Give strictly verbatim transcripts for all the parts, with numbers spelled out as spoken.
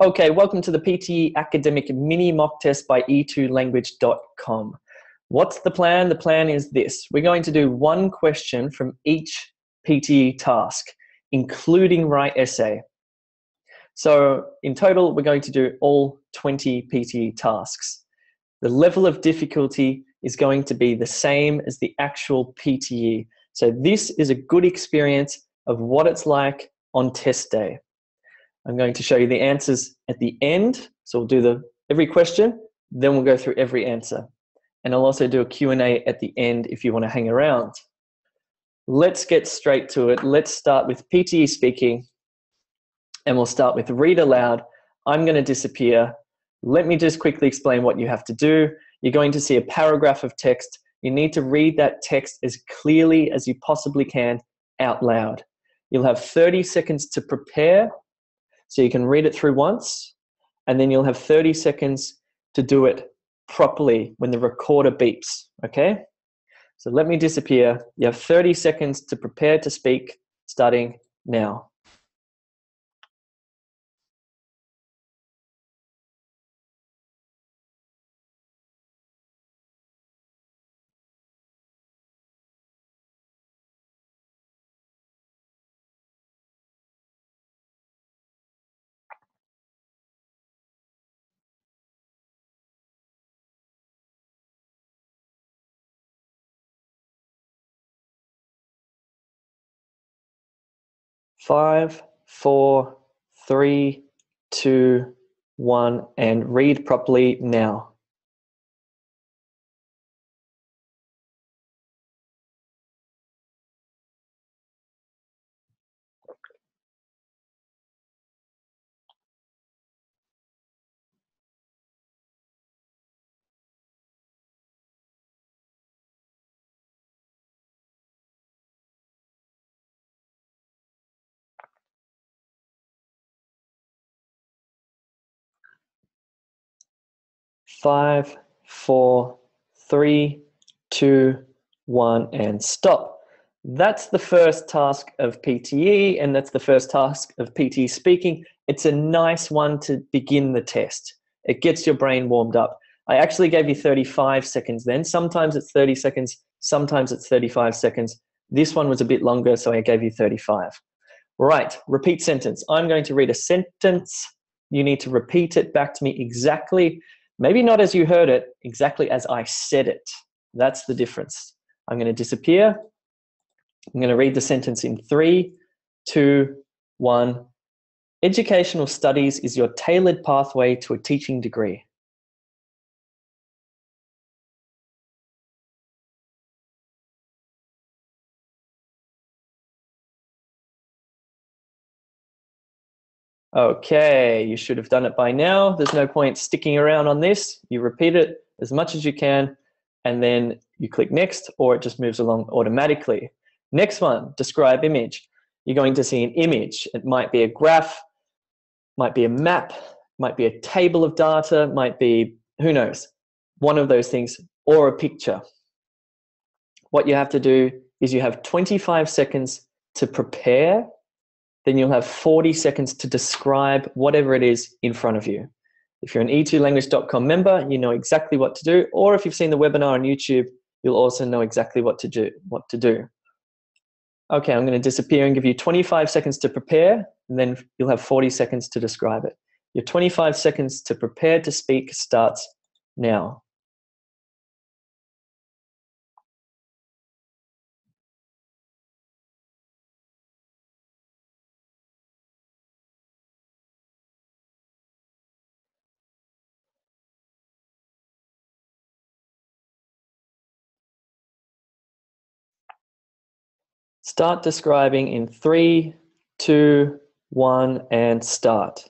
Okay, welcome to the P T E Academic Mini Mock Test by E two language dot com. What's the plan? The plan is this. We're going to do one question from each P T E task, including write essay. So in total, we're going to do all twenty P T E tasks. The level of difficulty is going to be the same as the actual P T E. So this is a good experience of what it's like on test day. I'm going to show you the answers at the end. So we'll do the every question, then we'll go through every answer. And I'll also do a Q and A at the end if you want to hang around. Let's get straight to it. Let's start with P T E speaking, and we'll start with read aloud. I'm going to disappear. Let me just quickly explain what you have to do. You're going to see a paragraph of text. You need to read that text as clearly as you possibly can out loud. You'll have thirty seconds to prepare. So you can read it through once, and then you'll have thirty seconds to do it properly when the recorder beeps, okay? So let me disappear. You have thirty seconds to prepare to speak, starting now. Five, four, three, two, one, and read properly now. Five, four, three, two, one, and stop. That's the first task of P T E, and that's the first task of P T E speaking. It's a nice one to begin the test. It gets your brain warmed up. I actually gave you thirty-five seconds then. Sometimes it's thirty seconds, sometimes it's thirty-five seconds. This one was a bit longer, so I gave you thirty-five. Right, repeat sentence. I'm going to read a sentence. You need to repeat it back to me exactly. Maybe not as you heard it, exactly as I said it. That's the difference. I'm going to disappear. I'm going to read the sentence in three, two, one. Educational studies is your tailored pathway to a teaching degree. Okay, you should have done it by now. There's no point sticking around on this. You repeat it as much as you can, and then you click next, or it just moves along automatically. Next one, describe image. You're going to see an image. It might be a graph, might be a map, might be a table of data, might be, who knows, one of those things, or a picture. What you have to do is you have twenty-five seconds to prepare. Then you'll have forty seconds to describe whatever it is in front of you. If you're an E two language dot com member, you know exactly what to do, or if you've seen the webinar on YouTube, you'll also know exactly what to do. What to do. Okay, I'm going to disappear and give you twenty-five seconds to prepare, and then you'll have forty seconds to describe it. Your twenty-five seconds to prepare to speak starts now. Start describing in three, two, one, and start.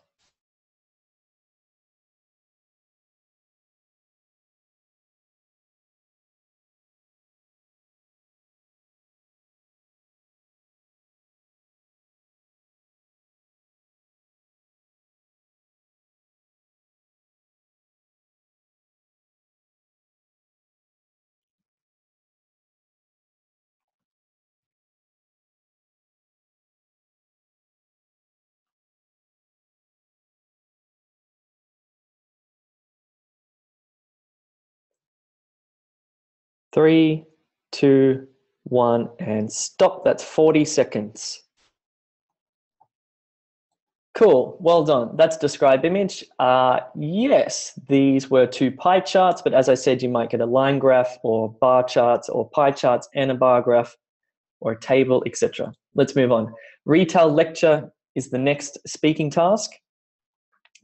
Three, two, one, and stop. That's forty seconds. Cool, well done. That's describe image. Uh, yes, these were two pie charts, but as I said, you might get a line graph or bar charts or pie charts and a bar graph or a table, et cetera. Let's move on. Retail lecture is the next speaking task.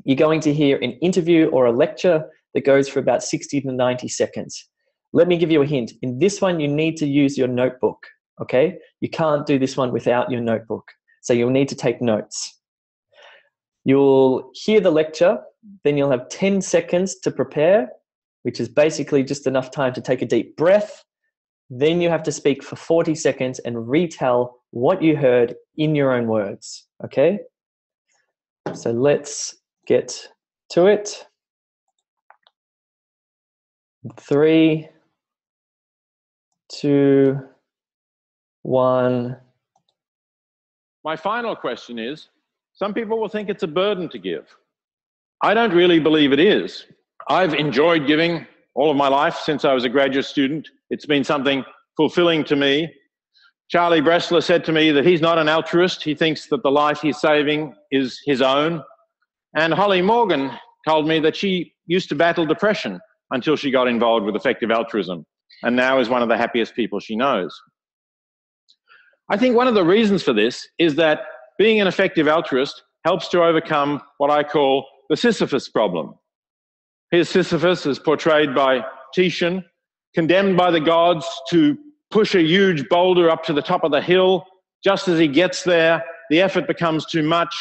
You're going to hear an interview or a lecture that goes for about sixty to ninety seconds. Let me give you a hint. In this one, you need to use your notebook, okay? You can't do this one without your notebook. So you'll need to take notes. You'll hear the lecture, then you'll have ten seconds to prepare, which is basically just enough time to take a deep breath. Then you have to speak for forty seconds and retell what you heard in your own words, okay? So let's get to it. Three, two, one. My final question is, some people will think it's a burden to give. I don't really believe it is. I've enjoyed giving all of my life since I was a graduate student. It's been something fulfilling to me. Charlie Bressler said to me that he's not an altruist. He thinks that the life he's saving is his own. And Holly Morgan told me that she used to battle depression until she got involved with effective altruism, and now is one of the happiest people she knows. I think one of the reasons for this is that being an effective altruist helps to overcome what I call the Sisyphus problem. Here's Sisyphus, as portrayed by Titian, condemned by the gods to push a huge boulder up to the top of the hill. Just as he gets there, the effort becomes too much.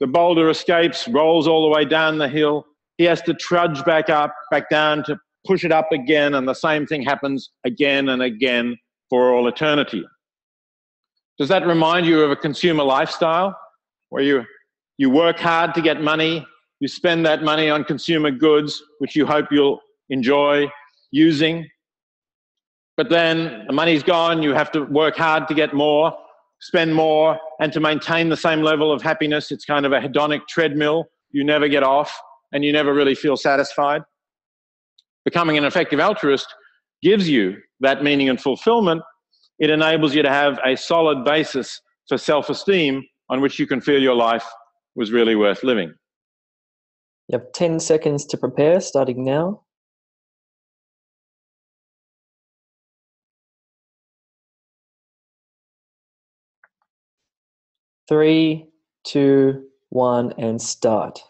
The boulder escapes, rolls all the way down the hill. He has to trudge back up, back down to push it up again, and the same thing happens again and again for all eternity. Does that remind you of a consumer lifestyle where you, you work hard to get money, you spend that money on consumer goods, which you hope you'll enjoy using, but then the money's gone, you have to work hard to get more, spend more, and to maintain the same level of happiness? It's kind of a hedonic treadmill. You never get off, and you never really feel satisfied. Becoming an effective altruist gives you that meaning and fulfillment. It enables you to have a solid basis for self-esteem on which you can feel your life was really worth living. You have ten seconds to prepare, starting now. Three, two, one, and start.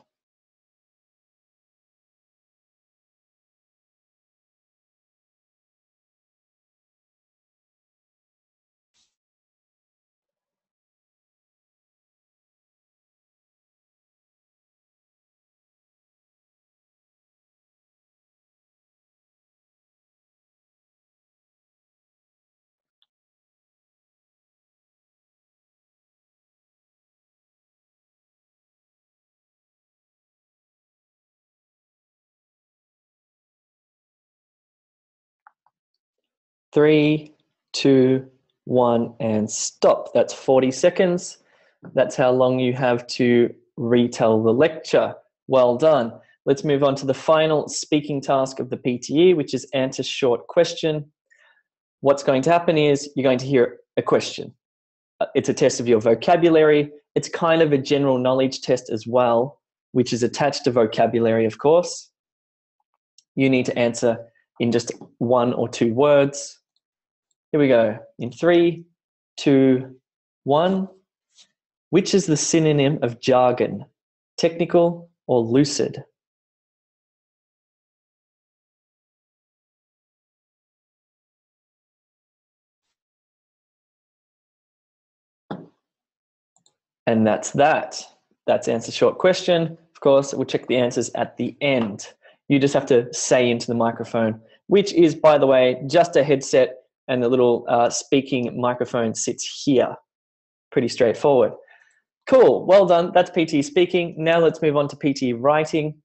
Three, two, one, and stop. That's forty seconds. That's how long you have to retell the lecture. Well done. Let's move on to the final speaking task of the P T E, which is answer short question. What's going to happen is you're going to hear a question. It's a test of your vocabulary. It's kind of a general knowledge test as well, which is attached to vocabulary, of course. You need to answer in just one or two words. Here we go. In three, two, one. Which is the synonym of jargon? Technical or lucid? And that's that. That's answer short question. Of course, we'll check the answers at the end. You just have to say into the microphone, which is, by the way, just a headset, and the little uh, speaking microphone sits here. Pretty straightforward. Cool, well done, that's P T E speaking. Now let's move on to P T E writing.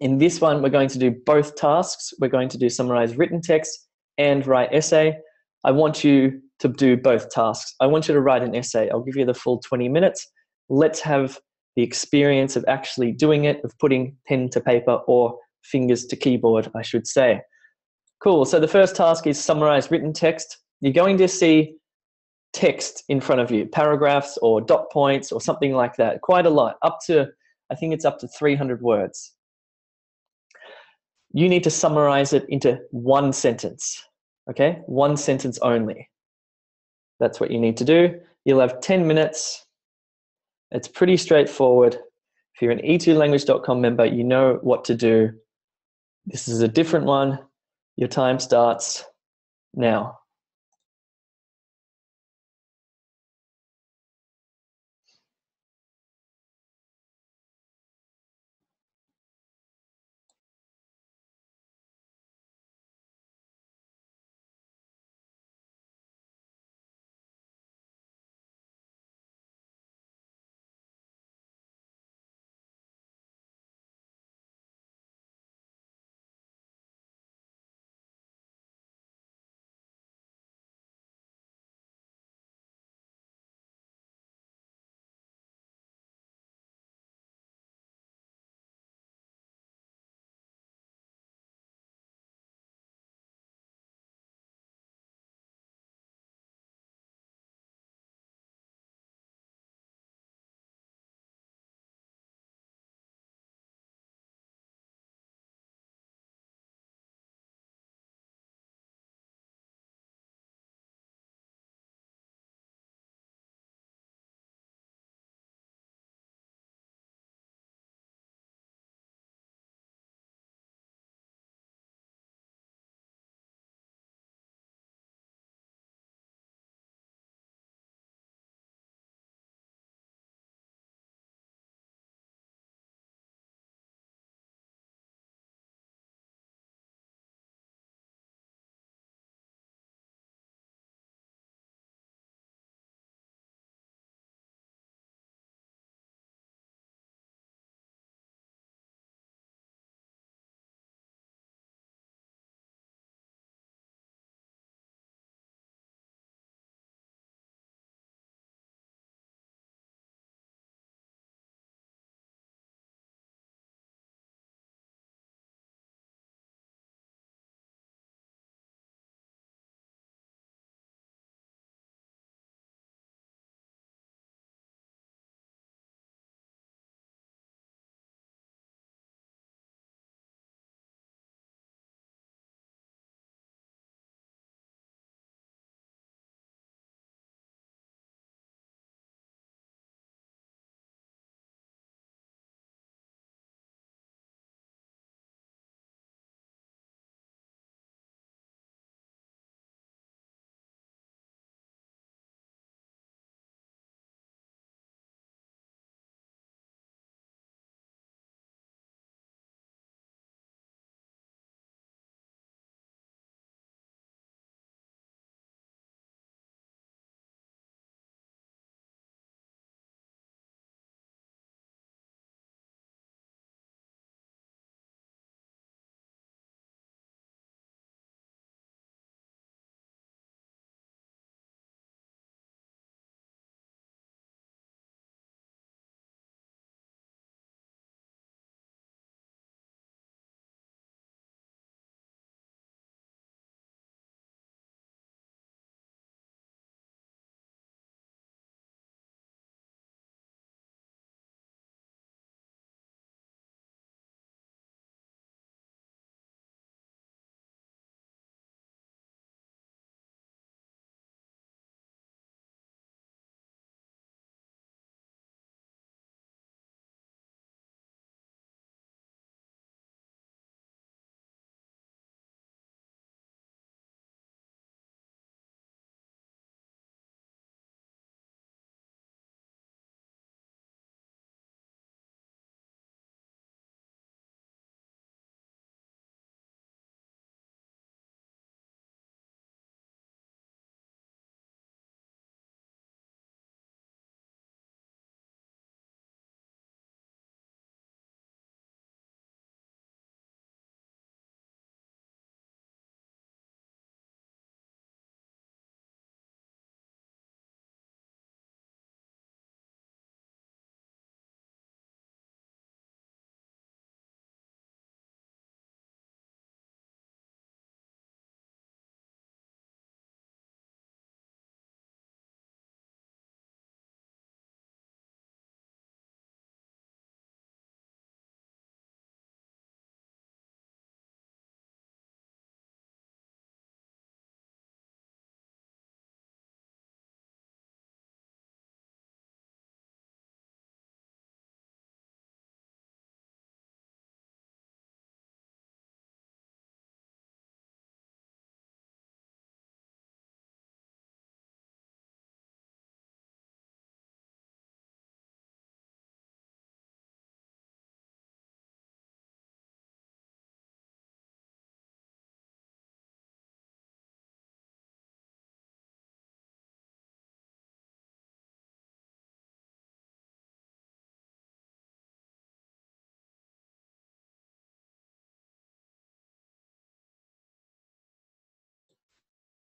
In this one, we're going to do both tasks. We're going to do summarize written text and write essay. I want you to do both tasks. I want you to write an essay. I'll give you the full twenty minutes. Let's have the experience of actually doing it, of putting pen to paper or fingers to keyboard, I should say. Cool, so the first task is summarize written text. You're going to see text in front of you, paragraphs or dot points or something like that, quite a lot, up to, I think it's up to three hundred words. You need to summarize it into one sentence, okay? One sentence only. That's what you need to do. You'll have ten minutes. It's pretty straightforward. If you're an E two language dot com member, you know what to do. This is a different one. Your time starts now.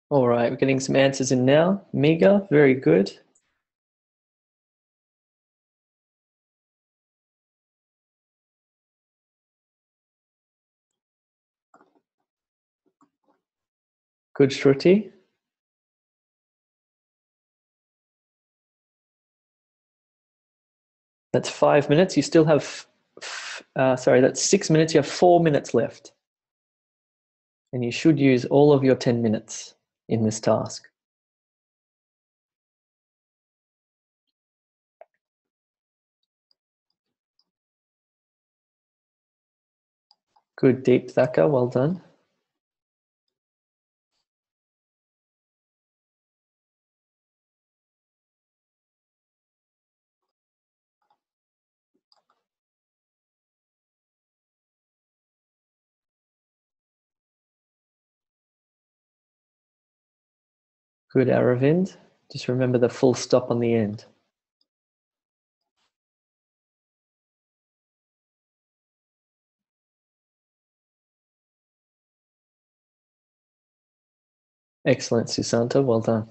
All right, we're getting some answers in now. Miga, very good. Good, Shruti. That's five minutes. You still have, uh, sorry, that's six minutes. You have four minutes left. And you should use all of your ten minutes in this task. Good, Deep Thacker, well done. Good, Aravind. Just remember the full stop on the end. Excellent, Susanta. Well done.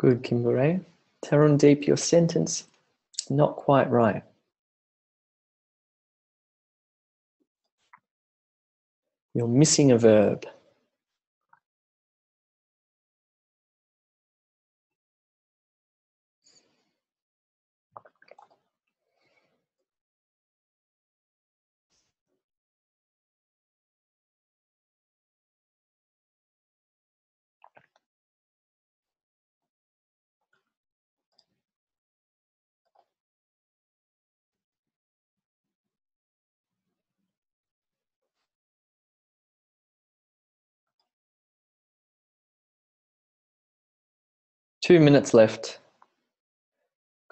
Good, Kimbure. Tarundeep, your sentence is not quite right. You're missing a verb. Two minutes left.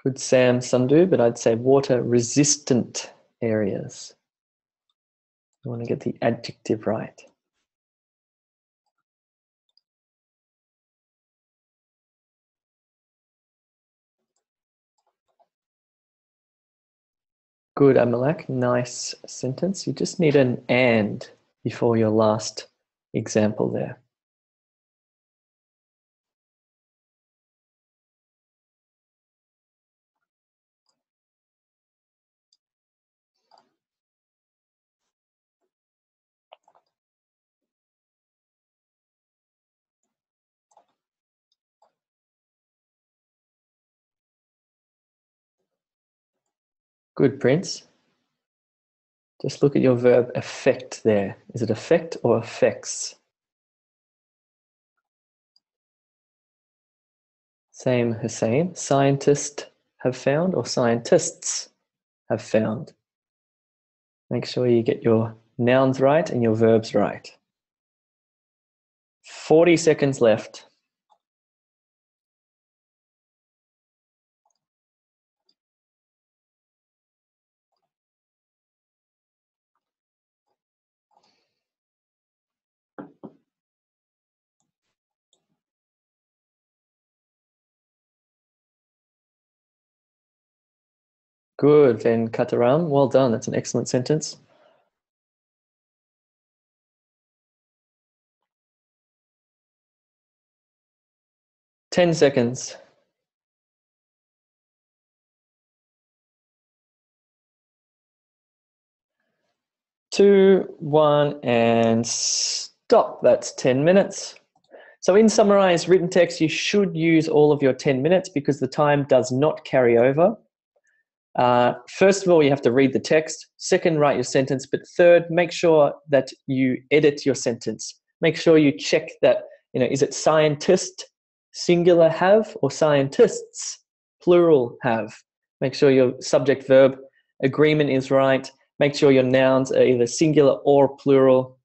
Good, Sam Sundu, but I'd say water resistant areas. I want to get the adjective right. Good, Amalak, nice sentence. You just need an and before your last example there. Good, Prince. Just look at your verb affect there. Is it affect or affects? Same, Hussein. Scientists have found or scientists have found. Make sure you get your nouns right and your verbs right. forty seconds left. Good, Venkataram. Well done. That's an excellent sentence. Ten seconds. Two, one, and stop. That's ten minutes. So in summarized written text, you should use all of your ten minutes because the time does not carry over. Uh, first of all, you have to read the text. Second, write your sentence. But third, make sure that you edit your sentence. Make sure you check that, you know, is it scientist, singular have, or scientists, plural have. Make sure your subject verb agreement is right Make sure your nouns are either singular or plural.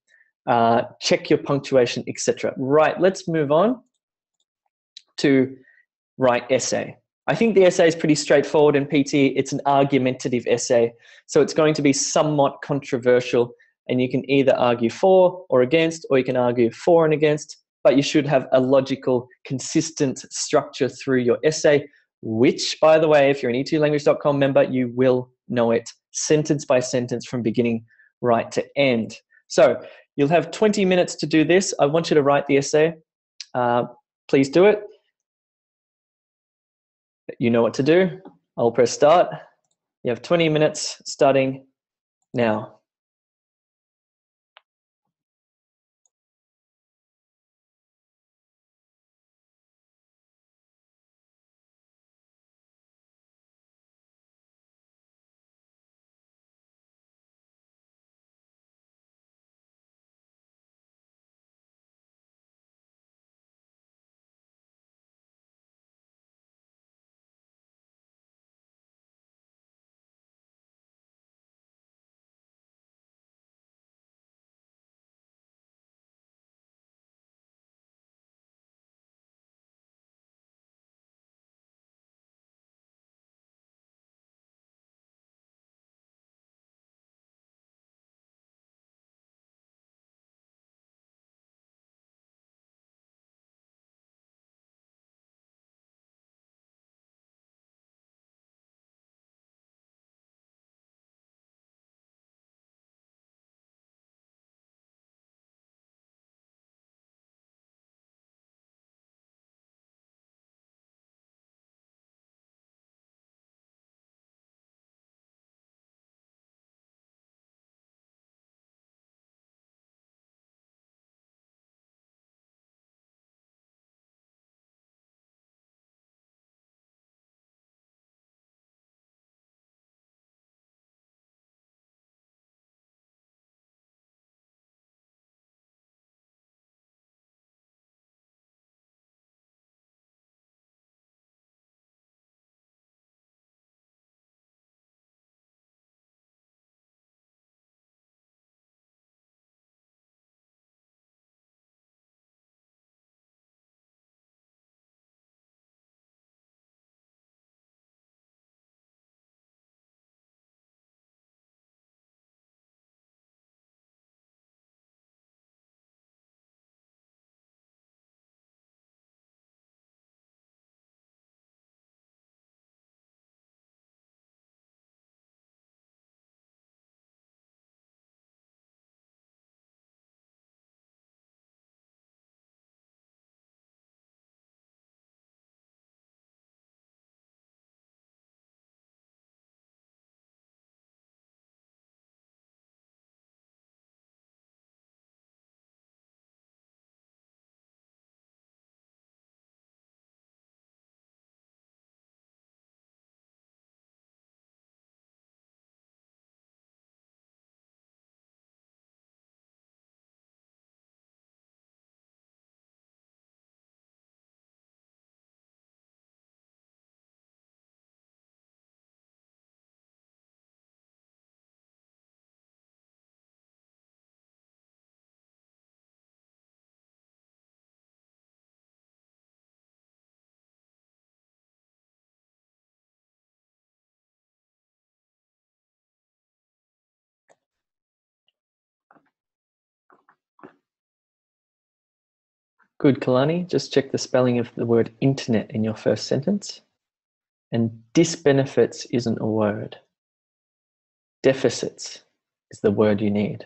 Uh, check your punctuation, et cetera. Right, let's move on to write essay. I think the essay is pretty straightforward in P T E. It's an argumentative essay, so it's going to be somewhat controversial, and you can either argue for or against, or you can argue for and against, but you should have a logical, consistent structure through your essay, which, by the way, if you're an E two language dot com member, you will know it sentence by sentence from beginning right to end. So you'll have twenty minutes to do this. I want you to write the essay. Uh, please do it. You know what to do. I'll press start. You have twenty minutes starting now. Good, Kalani. Just check the spelling of the word internet in your first sentence. And disbenefits isn't a word. Deficits is the word you need.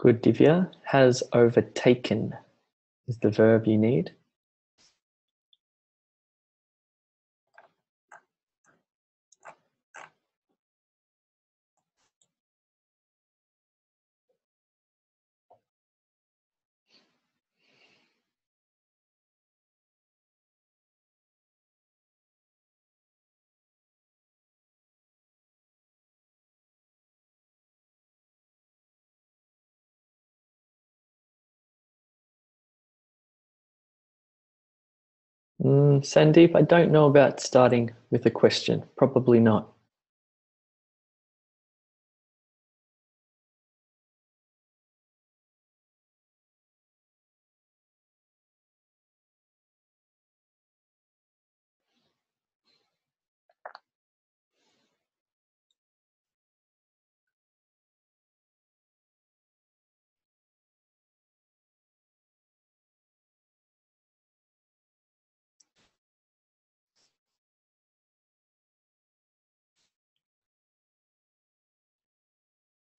Good, Divya. Has overtaken is the verb you need. Mm, Sandeep, I don't know about starting with a question. Probably not.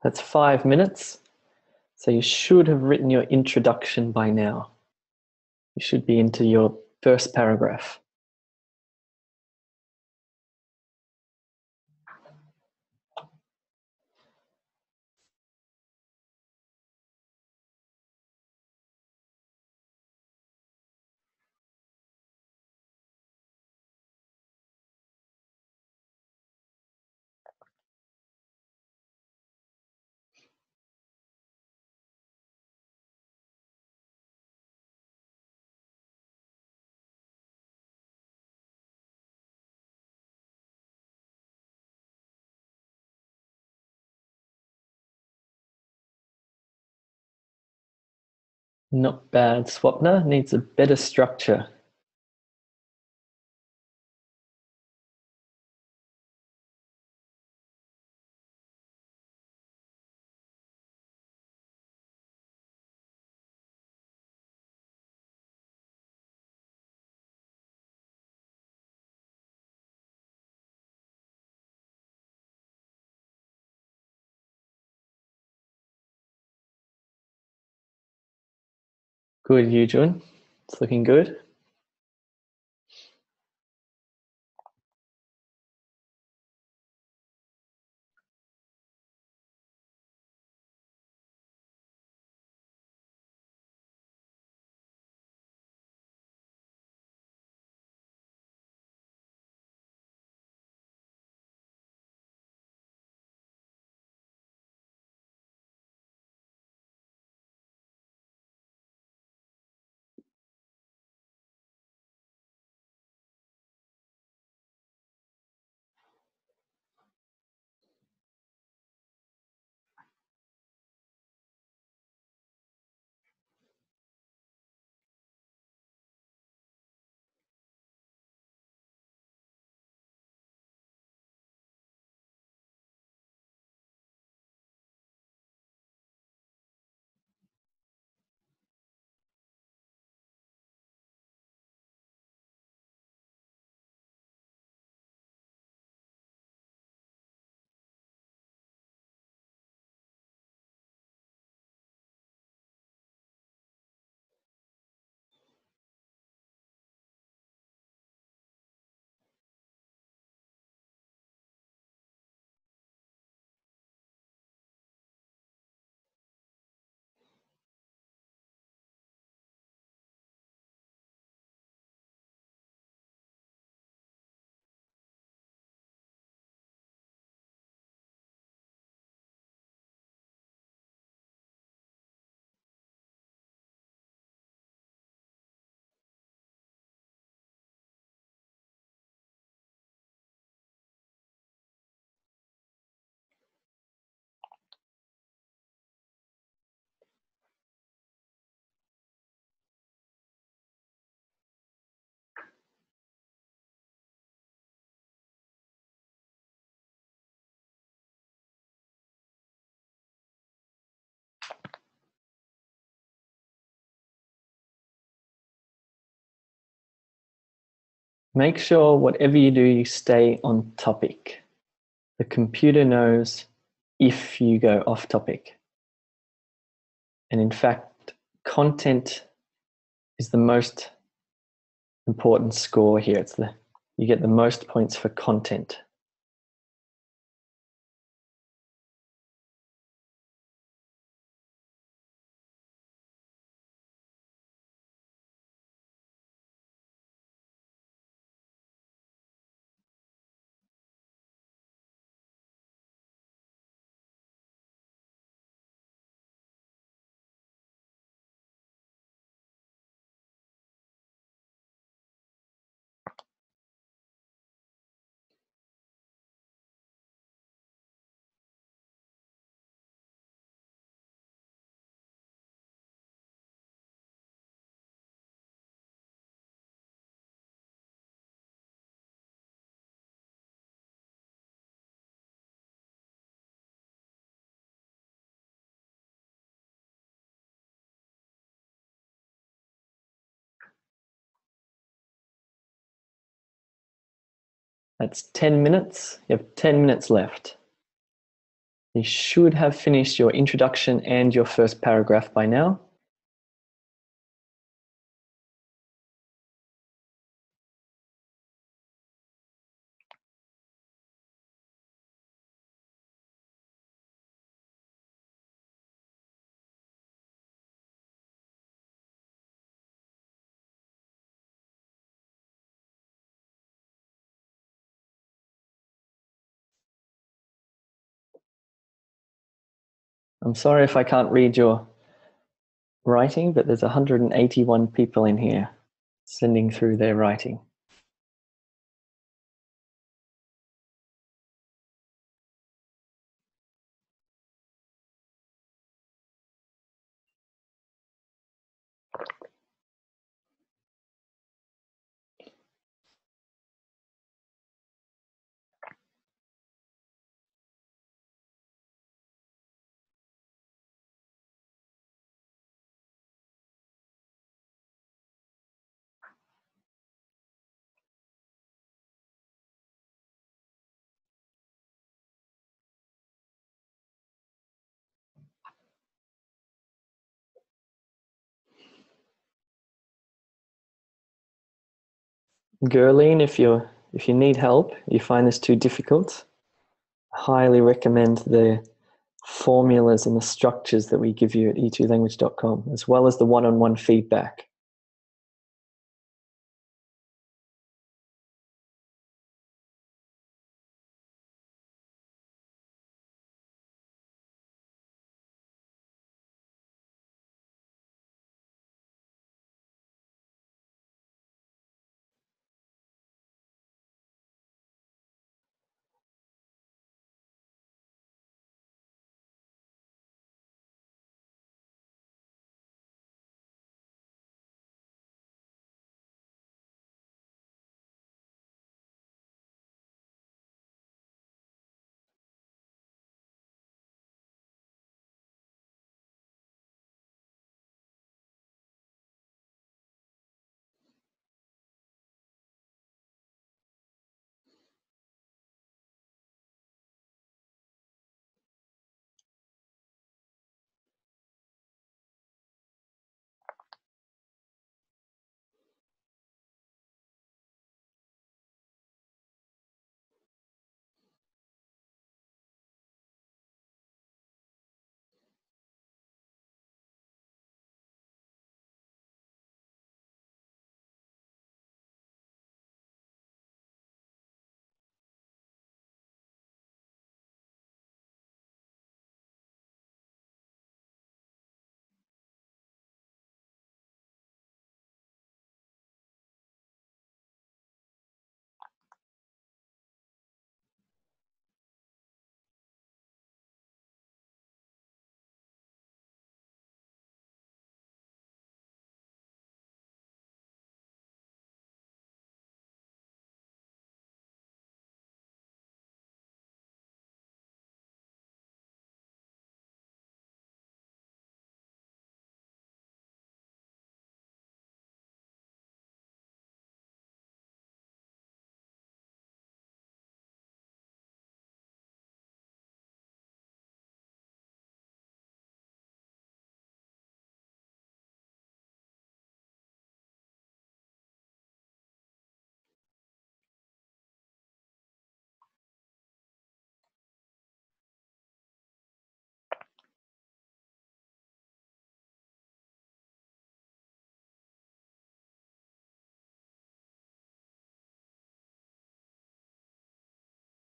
That's five minutes. So you should have written your introduction by now. You should be into your first paragraph. Not bad. Swapna needs a better structure. Good, Yujun. It's looking good. Make sure whatever you do, you stay on topic. The computer knows if you go off topic. And in fact, content is the most important score here. It's the, you get the most points for content. That's ten minutes. You have ten minutes left. You should have finished your introduction and your first paragraph by now. I'm sorry if I can't read your writing, but there's one hundred eighty-one people in here sending through their writing. Gerline, if you if you need help, you find this too difficult, I highly recommend the formulas and the structures that we give you at E two language dot com, as well as the one-on-one feedback.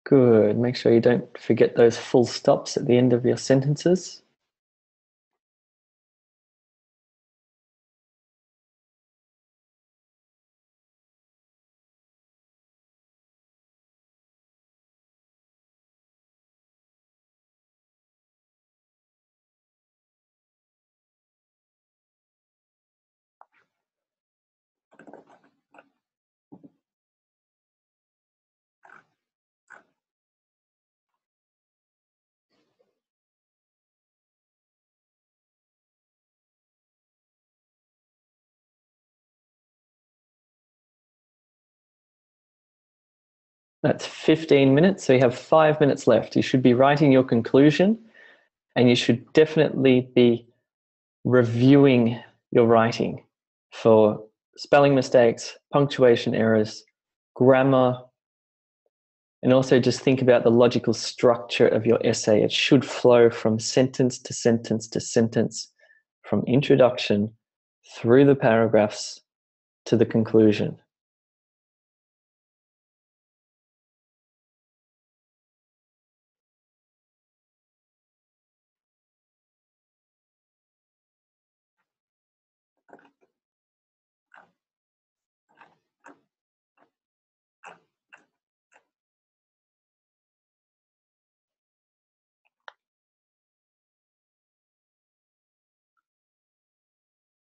Good. Make sure you don't forget those full stops at the end of your sentences. That's fifteen minutes. So you have five minutes left. You should be writing your conclusion, and you should definitely be reviewing your writing for spelling mistakes, punctuation errors, grammar, and also just think about the logical structure of your essay. It should flow from sentence to sentence to sentence, from introduction through the paragraphs to the conclusion.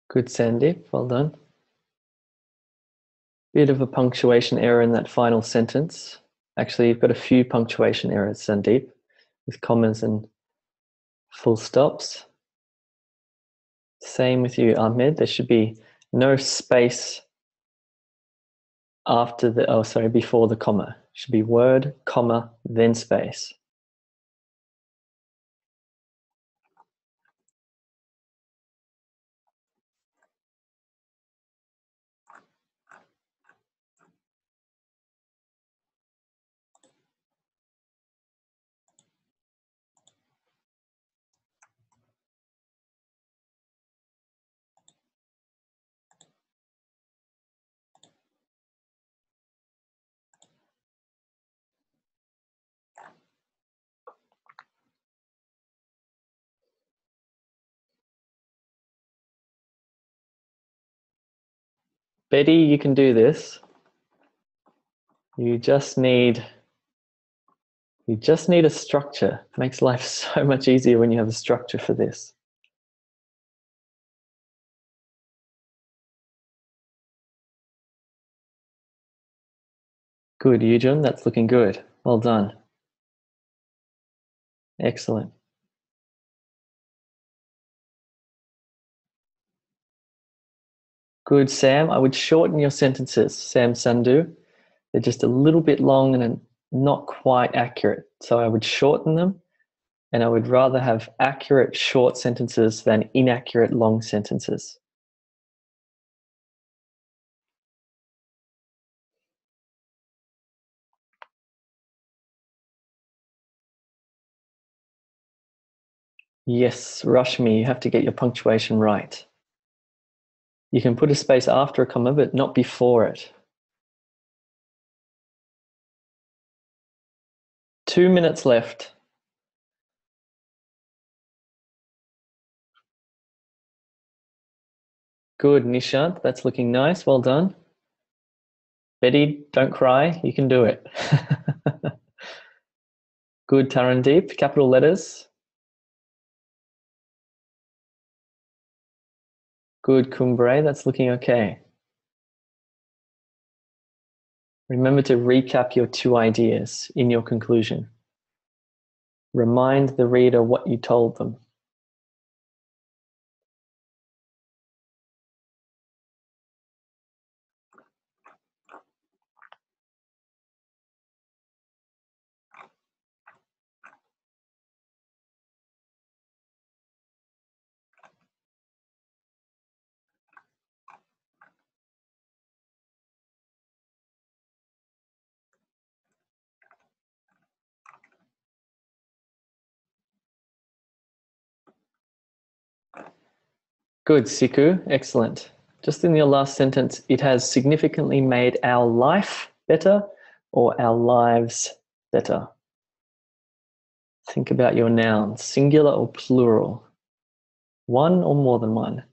Good, Sandeep, well done. Bit of a punctuation error in that final sentence. Actually, you've got a few punctuation errors, Sandeep, with commas and full stops. Same with you, Ahmed. There should be no space after the, oh, sorry, before the comma. It should be word, comma, then space. Betty, you can do this. You just need, you just need a structure. It makes life so much easier when you have a structure for this. Good, Yujun, that's looking good. Well done. Excellent. Good, Sam. I would shorten your sentences, Sam Sandhu. They're just a little bit long and not quite accurate. So I would shorten them, and I would rather have accurate short sentences than inaccurate long sentences. Yes, Rashmi, you have to get your punctuation right. You can put a space after a comma, but not before it. Two minutes left. Good, Nishant, that's looking nice, well done. Betty, don't cry, you can do it. Good, Tarandeep, capital letters. Good, Kumbre, that's looking okay. Remember to recap your two ideas in your conclusion. Remind the reader what you told them. Good, Siku, excellent. Just in your last sentence, it has significantly made our life better or our lives better. Think about your nouns, singular or plural, one or more than one.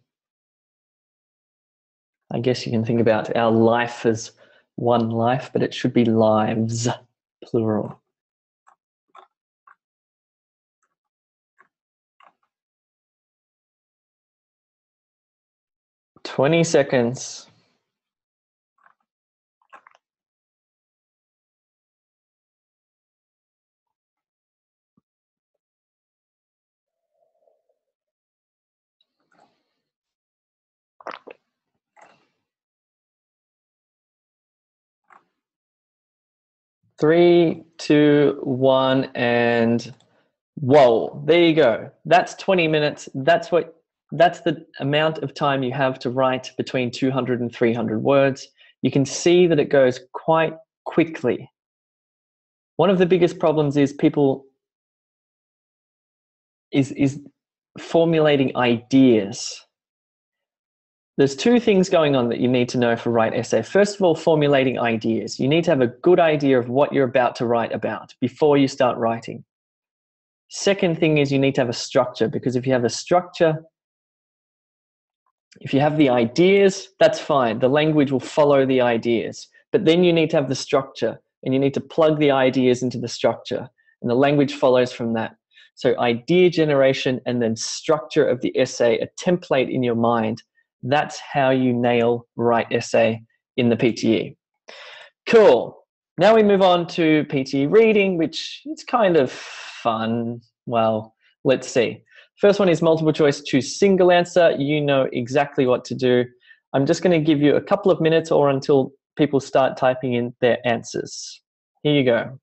I guess you can think about our life as one life, but it should be lives, plural. twenty seconds. Three, two, one, and whoa, there you go. That's twenty minutes. That's what, that's the amount of time you have to write between two hundred and three hundred words. You can see that it goes quite quickly. One of the biggest problems is people is, is formulating ideas. There's two things going on that you need to know for write essay. First of all, formulating ideas. You need to have a good idea of what you're about to write about before you start writing. Second thing is you need to have a structure, because if you have a structure, if you have the ideas, that's fine. The language will follow the ideas, but then you need to have the structure, and you need to plug the ideas into the structure, and the language follows from that. So idea generation and then structure of the essay, a template in your mind. That's how you nail write essay in the P T E. Cool. Now we move on to P T E reading, which is kind of fun. Well, let's see. First one is multiple choice, choose single answer. You know exactly what to do. I'm just going to give you a couple of minutes or until people start typing in their answers. Here you go.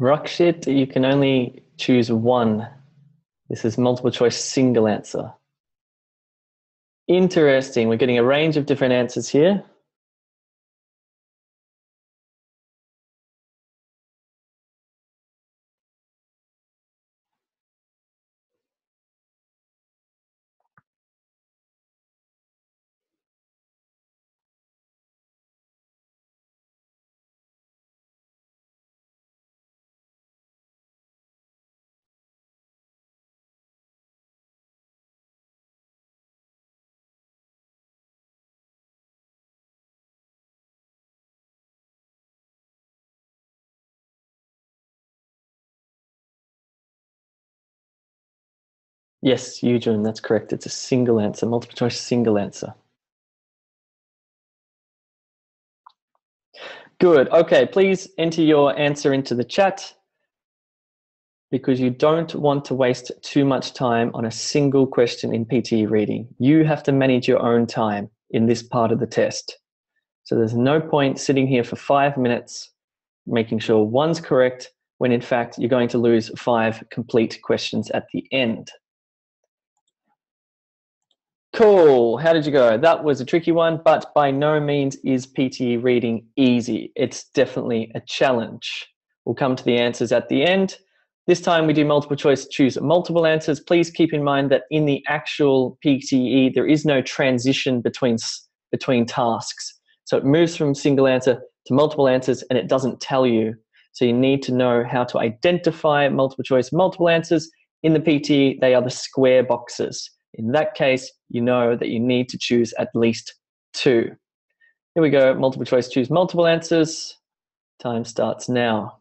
Rakshit, you can only choose one. This is multiple choice, single answer. Interesting. We're getting a range of different answers here. Yes, Eugene, that's correct. It's a single answer, multiple choice, single answer. Good. Okay, please enter your answer into the chat, because you don't want to waste too much time on a single question in P T E reading. You have to manage your own time in this part of the test. So there's no point sitting here for five minutes making sure one's correct when in fact you're going to lose five complete questions at the end. Cool. How did you go? That was a tricky one, but by no means is P T E reading easy. It's definitely a challenge. We'll come to the answers at the end. This time we do multiple choice, choose multiple answers. Please keep in mind that in the actual P T E, there is no transition between, between tasks. So it moves from single answer to multiple answers, and it doesn't tell you. So you need to know how to identify multiple choice, multiple answers. In the P T E, they are the square boxes. In that case, you know that you need to choose at least two. Here we go, multiple choice, choose multiple answers. Time starts now.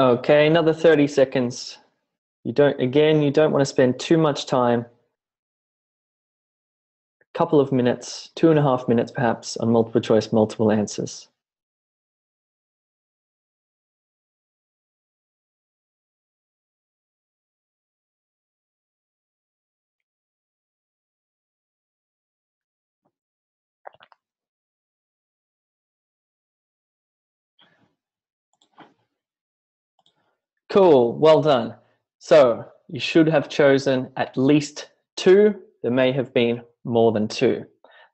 Okay, another thirty seconds. You don't, again, you don't want to spend too much time. A couple of minutes, two and a half minutes perhaps, on multiple choice, multiple answers. Cool, well done. So you should have chosen at least two. There may have been more than two.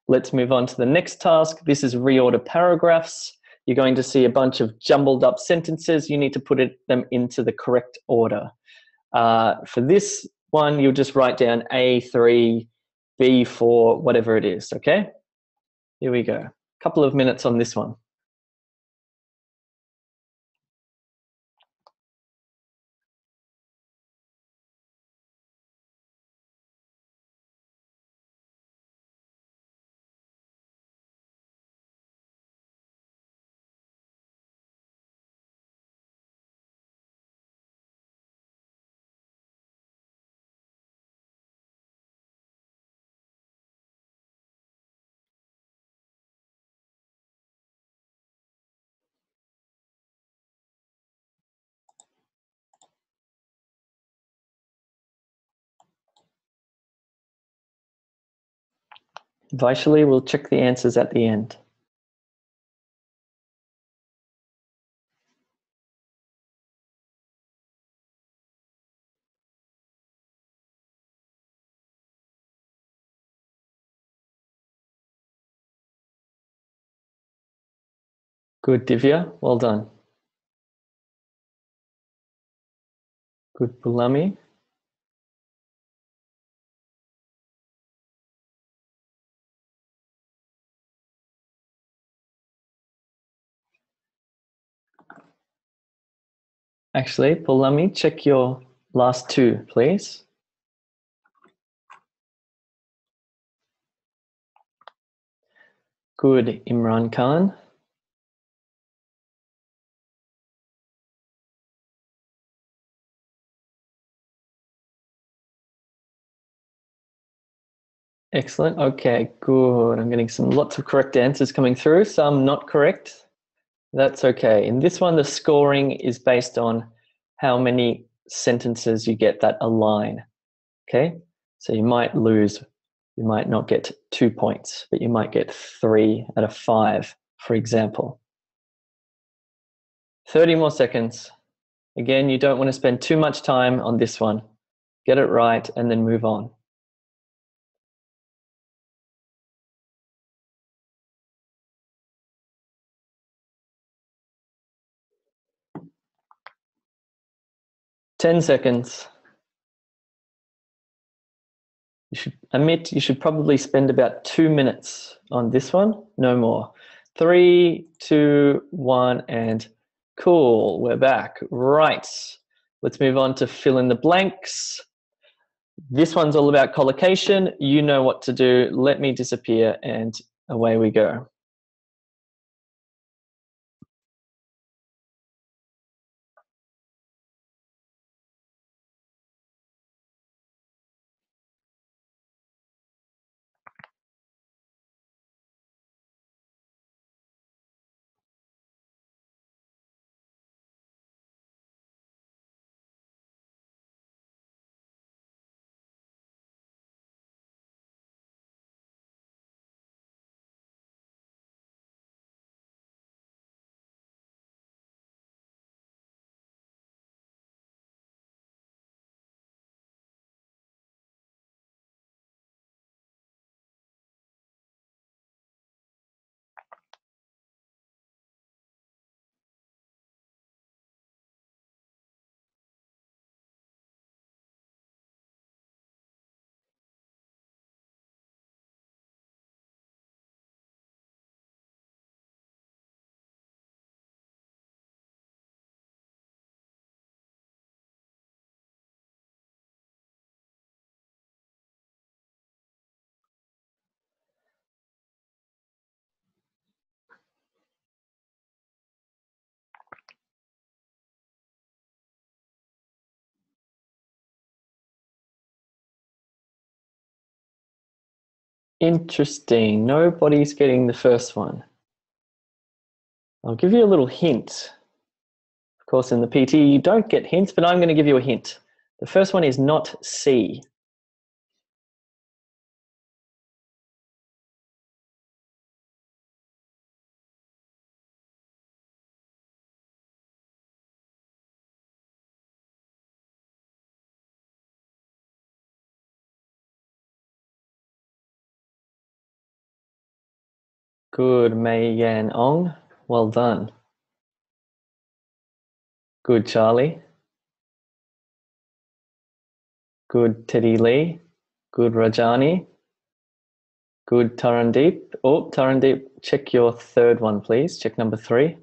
Let's move on to the next task. This is reorder paragraphs. You're going to see a bunch of jumbled up sentences. You need to put it, them into the correct order. Uh, for this one, you'll just write down A three, B four, whatever it is, okay? Here we go. A couple of minutes on this one. Vaishali will check the answers at the end. Good, Divya. Well done. Good, Bulami. Actually, Pulami, check your last two, please. Good, Imran Khan. Excellent. Okay, good. I'm getting some lots of correct answers coming through, some not correct. That's okay. In this one, the scoring is based on how many sentences you get that align. Okay, so you might lose, you might not get two points, but you might get three out of five, for example. thirty more seconds. Again, you don't want to spend too much time on this one. Get it right and then move on. ten seconds. You should, Amit, you should probably spend about two minutes on this one, no more. Three, two, one, and cool, we're back. Right, let's move on to fill in the blanks. This one's all about collocation. You know what to do. Let me disappear and away we go. Interesting, nobody's getting the first one. I'll give you a little hint. Of course, in the P T, you don't get hints, but I'm going to give you a hint. The first one is not C. Good, Mei Yan Ong. Well done. Good, Charlie. Good, Teddy Lee. Good, Rajani. Good, Tarandeep. Oh, Tarandeep, check your third one, please. Check number three.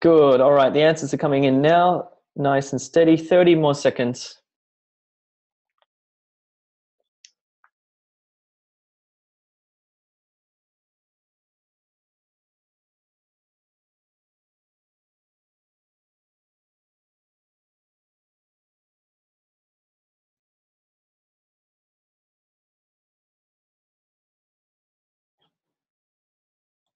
Good. All right, the answers are coming in now. Nice and steady. thirty more seconds.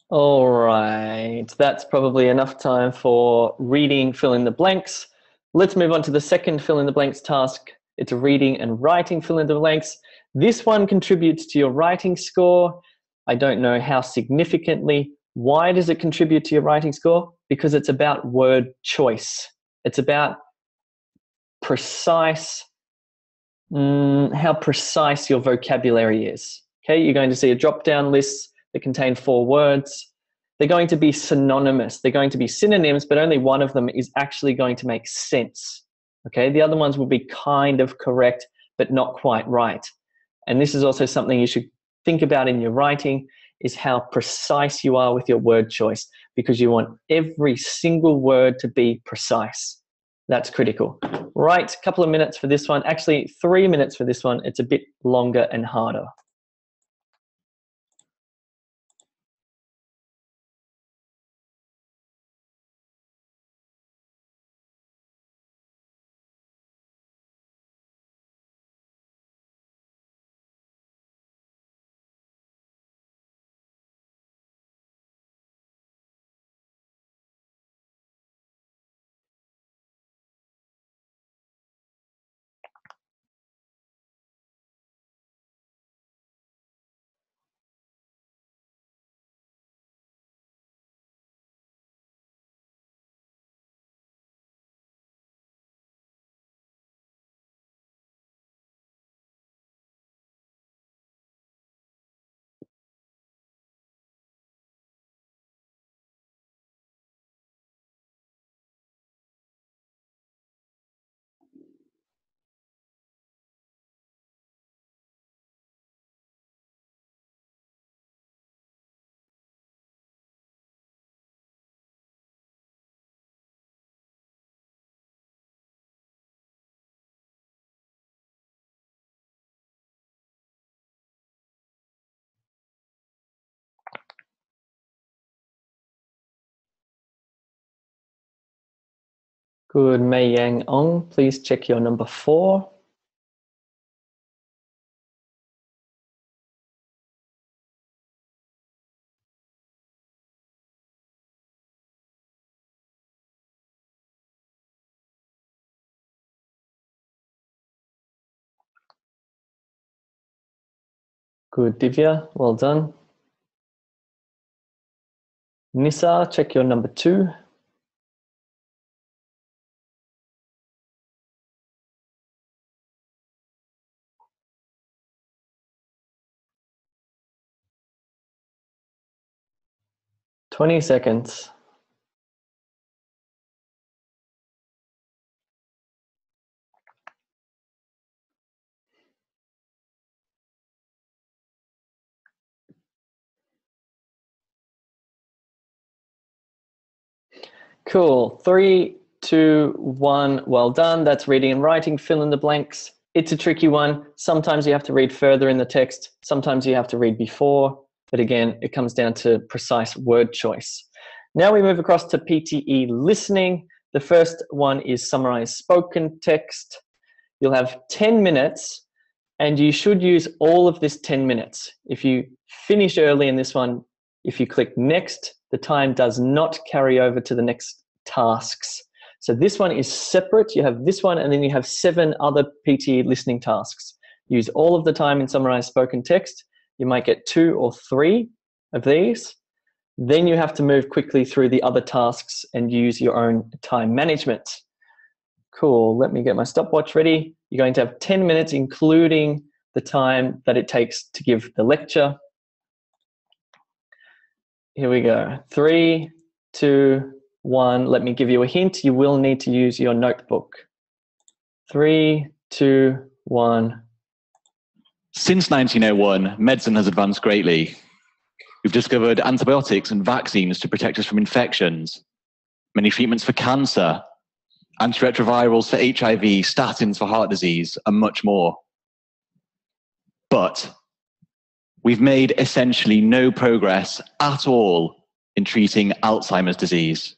All right, that's probably enough time for reading fill in the blanks. Let's move on to the second fill in the blanks task. It's reading and writing fill in the blanks. This one contributes to your writing score. I don't know how significantly. Why does it contribute to your writing score? Because it's about word choice. It's about precise, mm, how precise your vocabulary is. Okay, you're going to see a drop-down list. They contain four words. They're going to be synonymous. They're going to be synonyms, but only one of them is actually going to make sense. Okay, the other ones will be kind of correct, but not quite right. And this is also something you should think about in your writing, is how precise you are with your word choice, because you want every single word to be precise. That's critical. Right, a couple of minutes for this one. Actually, three minutes for this one. It's a bit longer and harder. Good, Mei Yang Ong, please check your number four. Good, Divya, well done. Nisa, check your number two. twenty seconds. Cool, three, two, one, well done. That's reading and writing, fill in the blanks. It's a tricky one. Sometimes you have to read further in the text. Sometimes you have to read before. But again, it comes down to precise word choice. Now we move across to P T E listening. The first one is summarized spoken text. You'll have ten minutes and you should use all of this ten minutes. If you finish early in this one, if you click next, the time does not carry over to the next tasks. So this one is separate. You have this one and then you have seven other P T E listening tasks. Use all of the time in summarized spoken text. You might get two or three of these. Then you have to move quickly through the other tasks and use your own time management. Cool, let me get my stopwatch ready. You're going to have ten minutes, including the time that it takes to give the lecture. Here we go, three, two, one. Let me give you a hint. You will need to use your notebook. Three, two, one. Since nineteen oh one, medicine has advanced greatly. We've discovered antibiotics and vaccines to protect us from infections, many treatments for cancer, antiretrovirals for H I V, statins for heart disease, and much more. But we've made essentially no progress at all in treating Alzheimer's disease.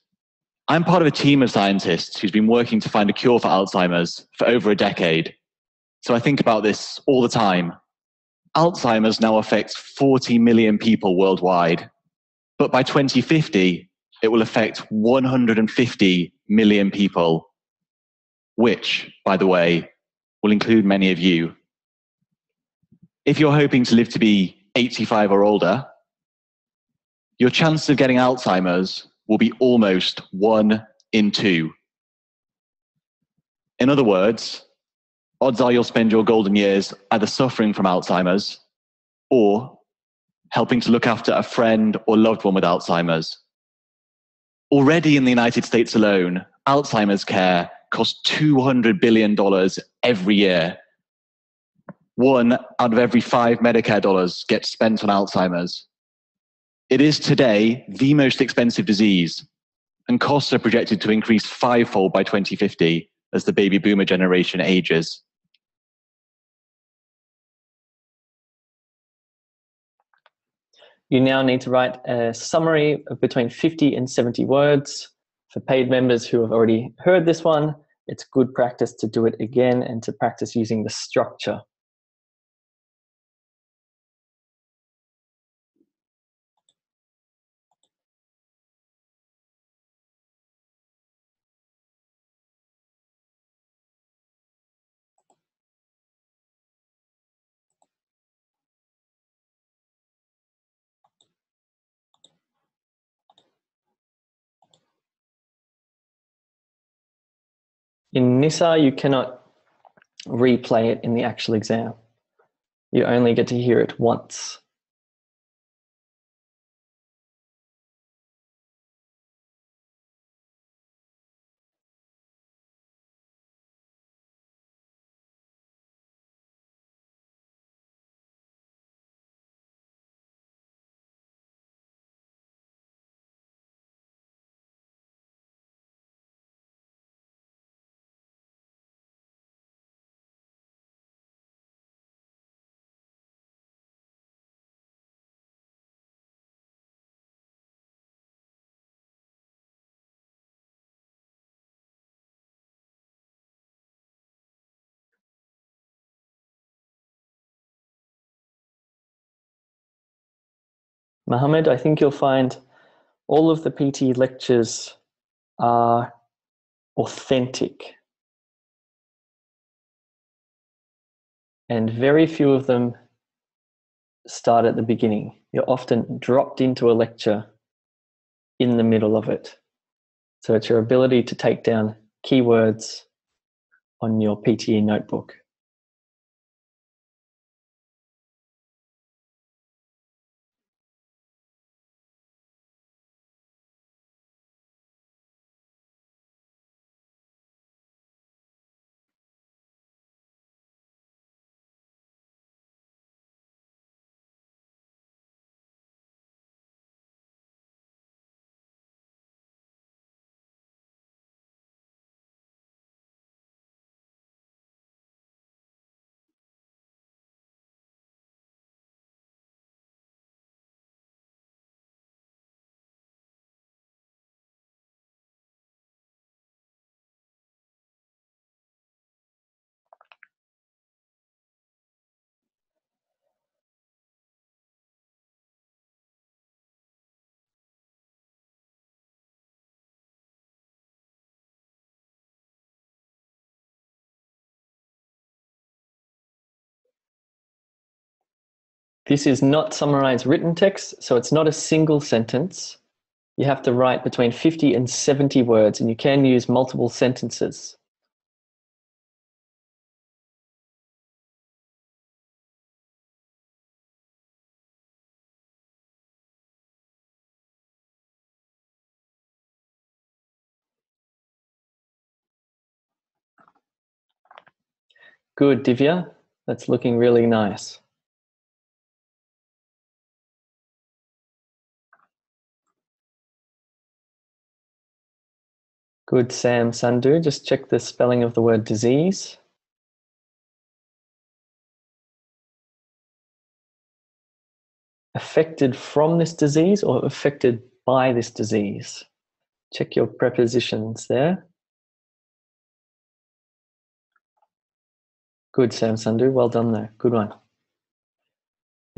I'm part of a team of scientists who's been working to find a cure for Alzheimer's for over a decade. So I think about this all the time. Alzheimer's now affects forty million people worldwide, but by twenty fifty, it will affect one hundred fifty million people, which, by the way, will include many of you. If you're hoping to live to be eighty-five or older, your chance of getting Alzheimer's will be almost one in two. In other words, odds are you'll spend your golden years either suffering from Alzheimer's or helping to look after a friend or loved one with Alzheimer's. Already in the United States alone, Alzheimer's care costs two hundred billion dollars every year. One out of every five Medicare dollars gets spent on Alzheimer's. It is today the most expensive disease, and costs are projected to increase fivefold by twenty fifty as the baby boomer generation ages. You now need to write a summary of between fifty and seventy words. For paid members who have already heard this one, it's good practice to do it again and to practice using the structure. In Nisa, you cannot replay it in the actual exam. You only get to hear it once. Mohammed, I think you'll find all of the P T E lectures are authentic. And very few of them start at the beginning. You're often dropped into a lecture in the middle of it. So it's your ability to take down keywords on your P T E notebook. This is not summarized written text, so it's not a single sentence. You have to write between fifty and seventy words, and you can use multiple sentences. Good, Divya. That's looking really nice. Good, Sam Sandhu. Just check the spelling of the word disease. Affected from this disease or affected by this disease? Check your prepositions there. Good, Sam Sandhu. Well done there. Good one.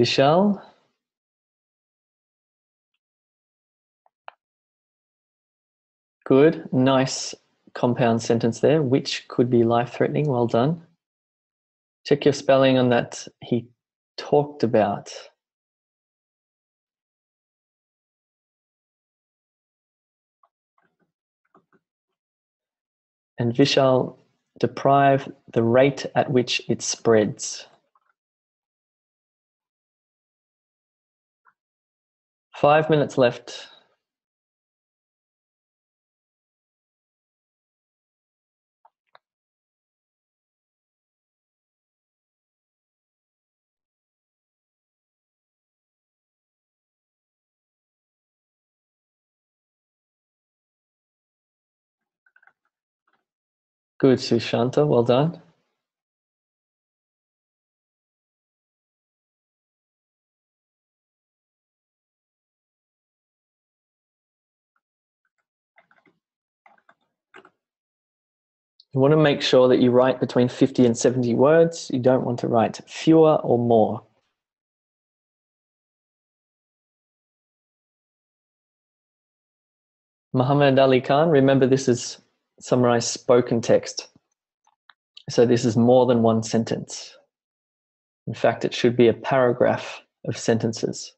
Vishal. Good, nice compound sentence there, which could be life-threatening. Well done. Check your spelling on that he talked about. And Vishal, deprive the rate at which it spreads. Five minutes left. Good, Sushanta, well done. You want to make sure that you write between fifty and seventy words. You don't want to write fewer or more. Muhammad Ali Khan, remember this is summarize spoken text. So this is more than one sentence. In fact, it should be a paragraph of sentences.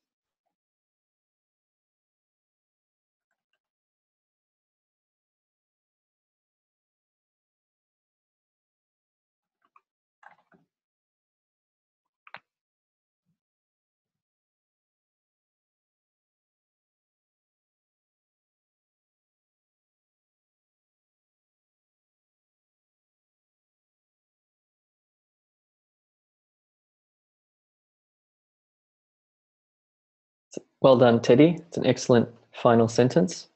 Well done, Teddy. It's an excellent final sentence.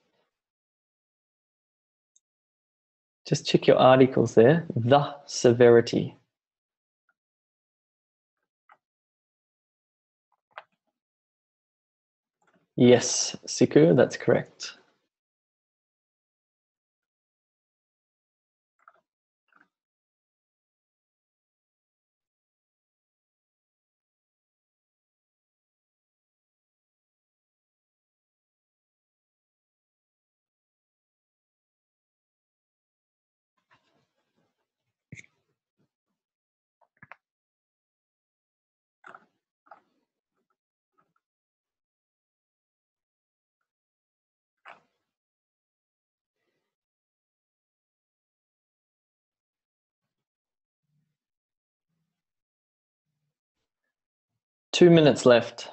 Just check your articles there. The severity. Yes, Siku, that's correct. Two minutes left.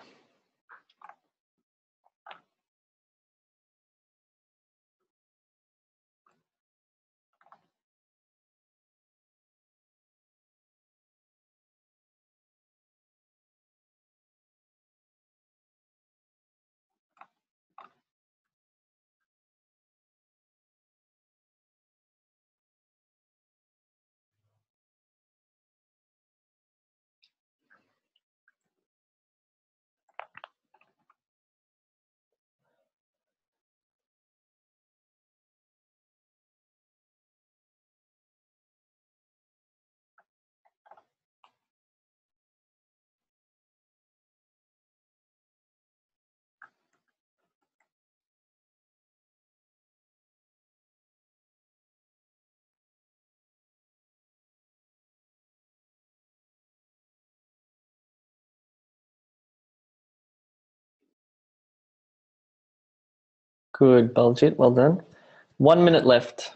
Good, Baljit, well done. One minute left.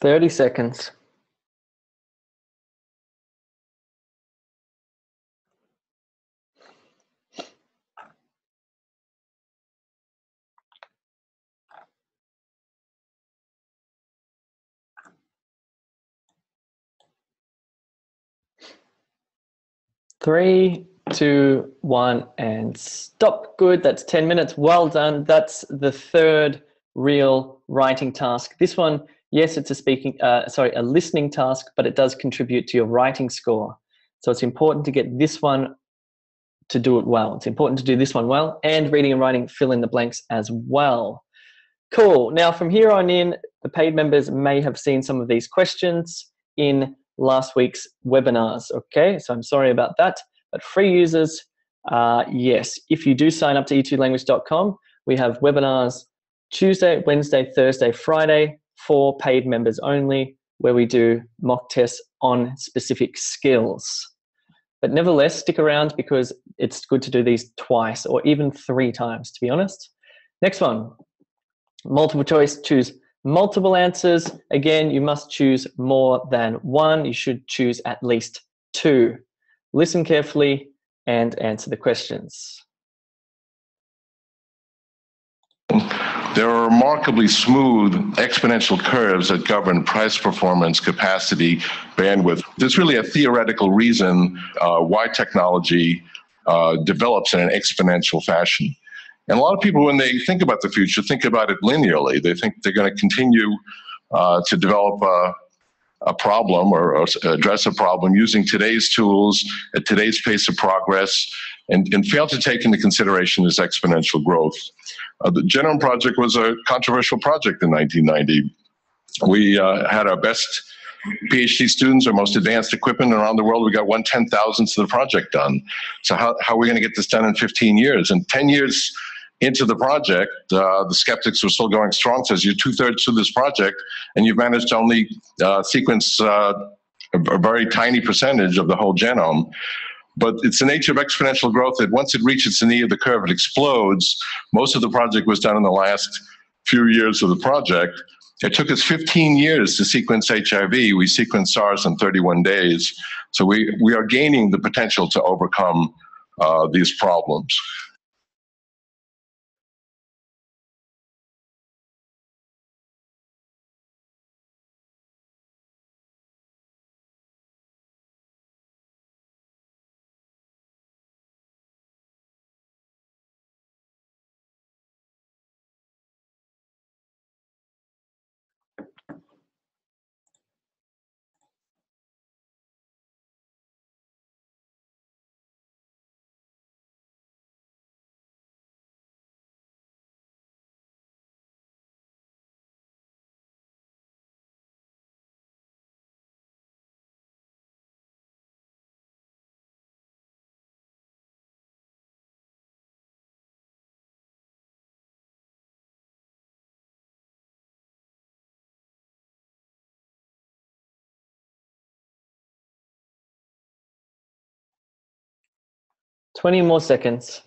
Thirty seconds. Three, two, one, and stop. Good, that's ten minutes. Well done. That's the third real writing task. This one, yes, it's a speaking, uh, sorry, a listening task, but it does contribute to your writing score. So it's important to get this one to do it well. It's important to do this one well, and reading and writing fill in the blanks as well. Cool. Now from here on in, the paid members may have seen some of these questions in last week's webinars. Okay, so I'm sorry about that. But free users, uh, yes, if you do sign up to E two language dot com, we have webinars Tuesday, Wednesday, Thursday, Friday, for paid members only, where we do mock tests on specific skills. But nevertheless, stick around because it's good to do these twice or even three times, to be honest. Next one, multiple choice, choose multiple answers. Again, you must choose more than one. You should choose at least two. Listen carefully and answer the questions. There are remarkably smooth exponential curves that govern price performance, capacity, bandwidth. There's really a theoretical reason uh, why technology uh, develops in an exponential fashion. And a lot of people, when they think about the future, think about it linearly. They think they're going to continue uh, to develop a, a problem or, or address a problem using today's tools at today's pace of progress, and, and fail to take into consideration is exponential growth. Uh, the Genome Project was a controversial project in nineteen ninety. We uh, had our best PhD students, our most advanced equipment around the world. We got one ten thousandth of the project done. So how, how are we going to get this done in fifteen years? And ten years into the project, uh, the skeptics were still going strong, says you're two-thirds through this project, and you've managed to only uh, sequence uh, a very tiny percentage of the whole genome. But it's the nature of exponential growth that once it reaches the knee of the curve, it explodes. Most of the project was done in the last few years of the project. It took us fifteen years to sequence H I V. We sequenced SARS in thirty-one days. So we, we are gaining the potential to overcome uh, these problems. twenty more seconds.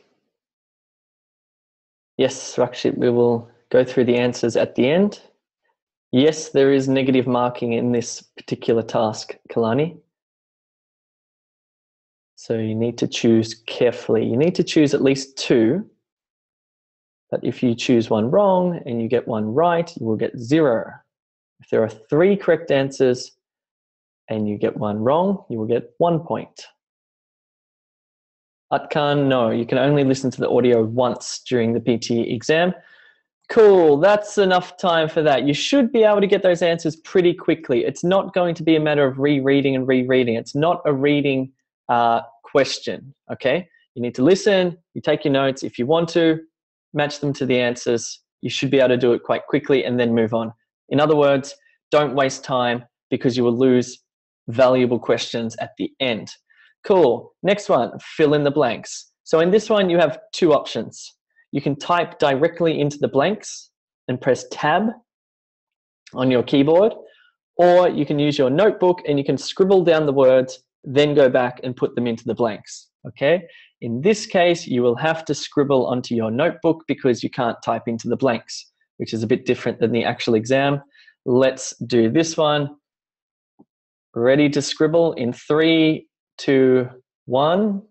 Yes, Rakshit, we will go through the answers at the end. Yes, there is negative marking in this particular task, Kalani. So you need to choose carefully. You need to choose at least two. But if you choose one wrong and you get one right, you will get zero. If there are three correct answers and you get one wrong, you will get one point. Atkan, no, you can only listen to the audio once during the P T E exam. Cool, that's enough time for that. You should be able to get those answers pretty quickly. It's not going to be a matter of rereading and rereading. It's not a reading uh, question, okay? You need to listen, you take your notes if you want to, match them to the answers. You should be able to do it quite quickly and then move on. In other words, don't waste time because you will lose valuable questions at the end. Cool, next one, fill in the blanks. So in this one, you have two options. You can type directly into the blanks and press tab on your keyboard, or you can use your notebook and you can scribble down the words, then go back and put them into the blanks, okay? In this case, you will have to scribble onto your notebook because you can't type into the blanks, which is a bit different than the actual exam. Let's do this one. Ready to scribble in three, two, one.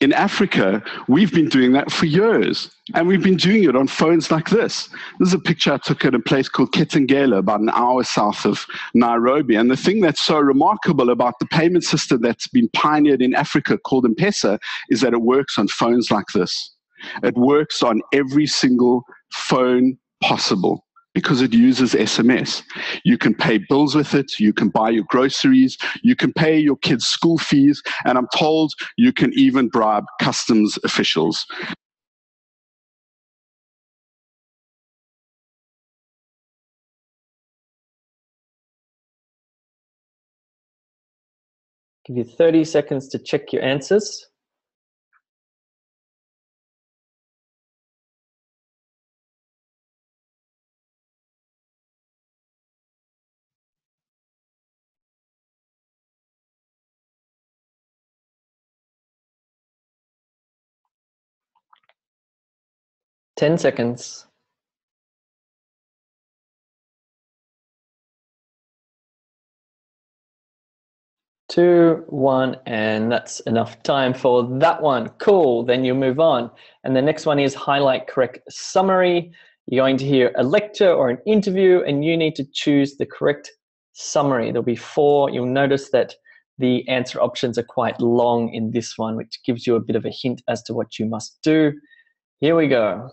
In Africa, we've been doing that for years, and we've been doing it on phones like this. This is a picture I took at a place called Kitengela, about an hour south of Nairobi. And the thing that's so remarkable about the payment system that's been pioneered in Africa called M-Pesa is that it works on phones like this. It works on every single phone possible, because it uses S M S. You can pay bills with it, you can buy your groceries, you can pay your kids' school fees, and I'm told you can even bribe customs officials. Give you thirty seconds to check your answers. ten seconds. Two, one, and that's enough time for that one. Cool, then you move on. And the next one is highlight correct summary. You're going to hear a lecture or an interview and you need to choose the correct summary. There'll be four. You'll notice that the answer options are quite long in this one, which gives you a bit of a hint as to what you must do. Here we go.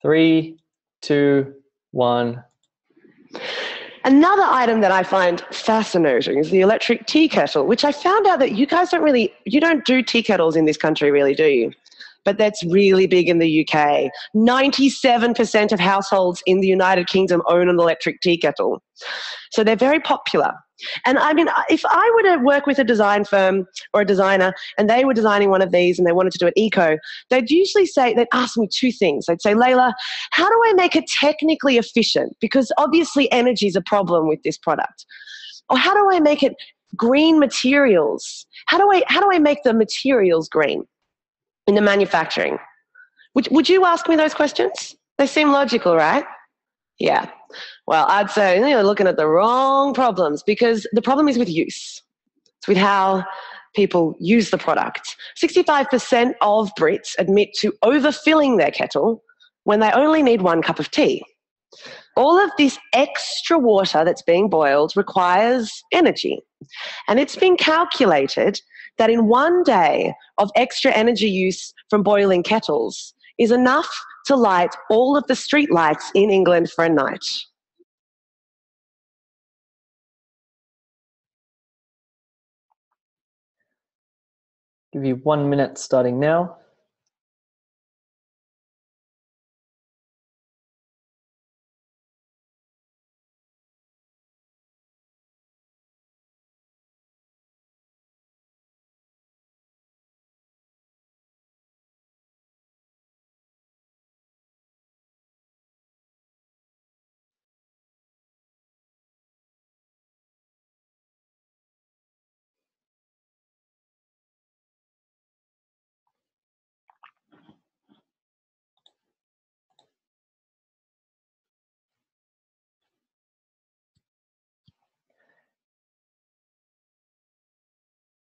Three, two, one. Another item that I find fascinating is the electric tea kettle, which I found out that you guys don't really, you don't do tea kettles in this country really, do you? But that's really big in the U K. ninety-seven percent of households in the United Kingdom own an electric tea kettle. So they're very popular. And I mean, if I were to work with a design firm or a designer and they were designing one of these and they wanted to do an eco, they'd usually say, they'd ask me two things. They'd say, Layla, how do I make it technically efficient? Because obviously energy is a problem with this product. Or how do I make it green materials? How do I, how do I make the materials green in the manufacturing? Would, would you ask me those questions? They seem logical, right? Yeah. Well, I'd say you're looking at the wrong problems because the problem is with use. It's with how people use the product. sixty-five percent of Brits admit to overfilling their kettle when they only need one cup of tea. All of this extra water that's being boiled requires energy. And it's been calculated that in one day of extra energy use from boiling kettles is enough to light all of the street lights in England for a night. Give you one minute starting now.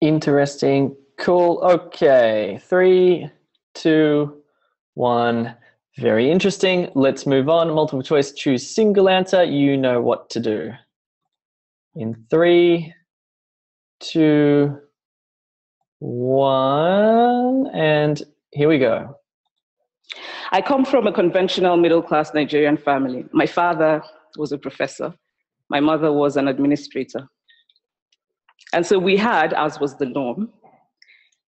Interesting. Cool. Okay. Three, two, one. Very interesting. Let's move on. Multiple choice, choose single answer. You know what to do. In three, two, one, and here we go. I come from a conventional middle-class Nigerian family. My father was a professor. My mother was an administrator. And so we had, as was the norm,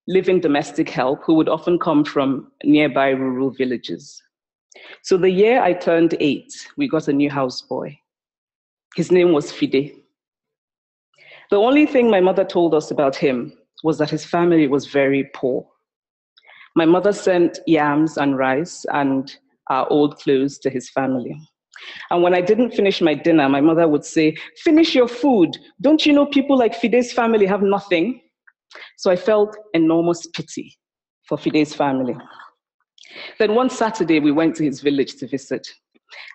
living domestic help who would often come from nearby rural villages. So the year I turned eight, we got a new houseboy. His name was Fide. The only thing my mother told us about him was that his family was very poor. My mother sent yams and rice and our old clothes to his family. And when I didn't finish my dinner, my mother would say, "Finish your food. Don't you know people like Fide's family have nothing?" So I felt enormous pity for Fide's family. Then one Saturday, we went to his village to visit.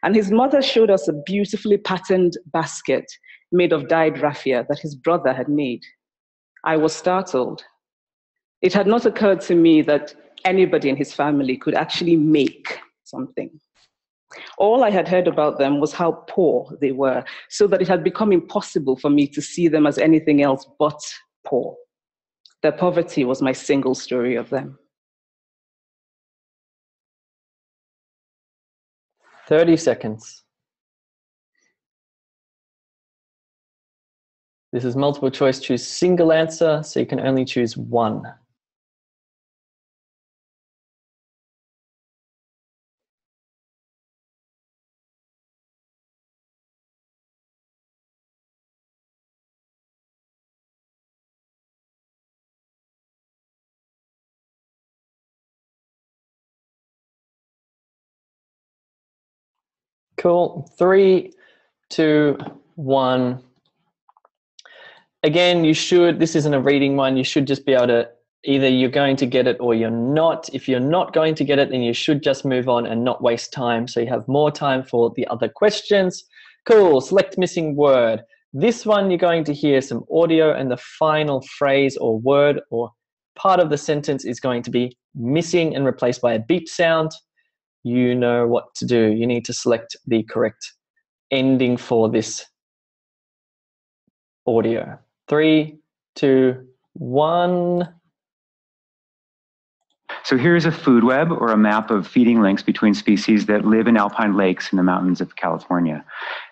And his mother showed us a beautifully patterned basket made of dyed raffia that his brother had made. I was startled. It had not occurred to me that anybody in his family could actually make something. All I had heard about them was how poor they were, so that it had become impossible for me to see them as anything else but poor. Their poverty was my single story of them. thirty seconds. This is multiple choice, choose single answer, so you can only choose one. Cool. Three, two, one. Again, you should, this isn't a reading one, you should just be able to, either you're going to get it or you're not. If you're not going to get it, then you should just move on and not waste time, so you have more time for the other questions. Cool. Select missing word. This one you're going to hear some audio and the final phrase or word or part of the sentence is going to be missing and replaced by a beep sound. You know what to do. You need to select the correct ending for this audio. Three, two, one. So here's a food web or a map of feeding links between species that live in alpine lakes in the mountains of California.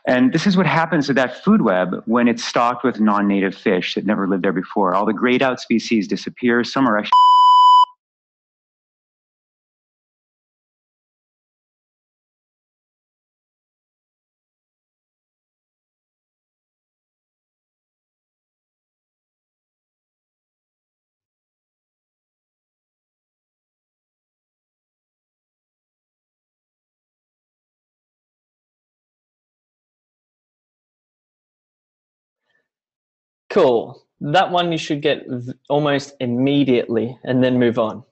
And this is what happens to that food web when it's stocked with non-native fish that never lived there before. All the grayed out species disappear. Some are actually... Cool. That one you should get almost immediately and then move on.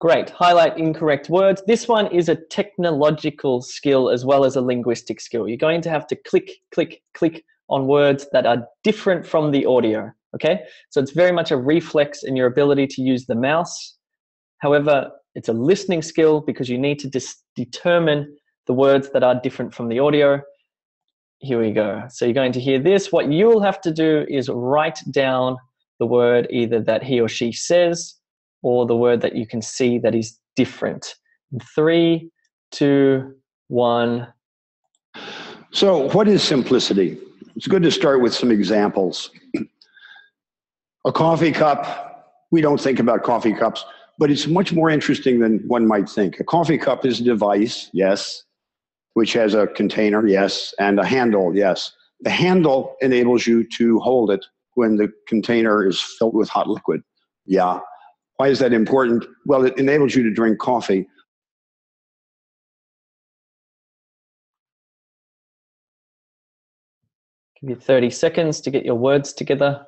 Great. Highlight incorrect words. This one is a technological skill as well as a linguistic skill. You're going to have to click, click, click on words that are different from the audio. Okay? So it's very much a reflex in your ability to use the mouse. However, it's a listening skill because you need to determine the words that are different from the audio. Here we go. So you're going to hear this. What you'll have to do is write down the word either that he or she says or the word that you can see that is different. Three, two, one. So what is simplicity? It's good to start with some examples. A coffee cup. We don't think about coffee cups, but it's much more interesting than one might think. A coffee cup is a device, yes, which has a container, yes, and a handle, yes. The handle enables you to hold it when the container is filled with hot liquid, yeah. Why is that important? Well, it enables you to drink coffee. Give you thirty seconds to get your words together.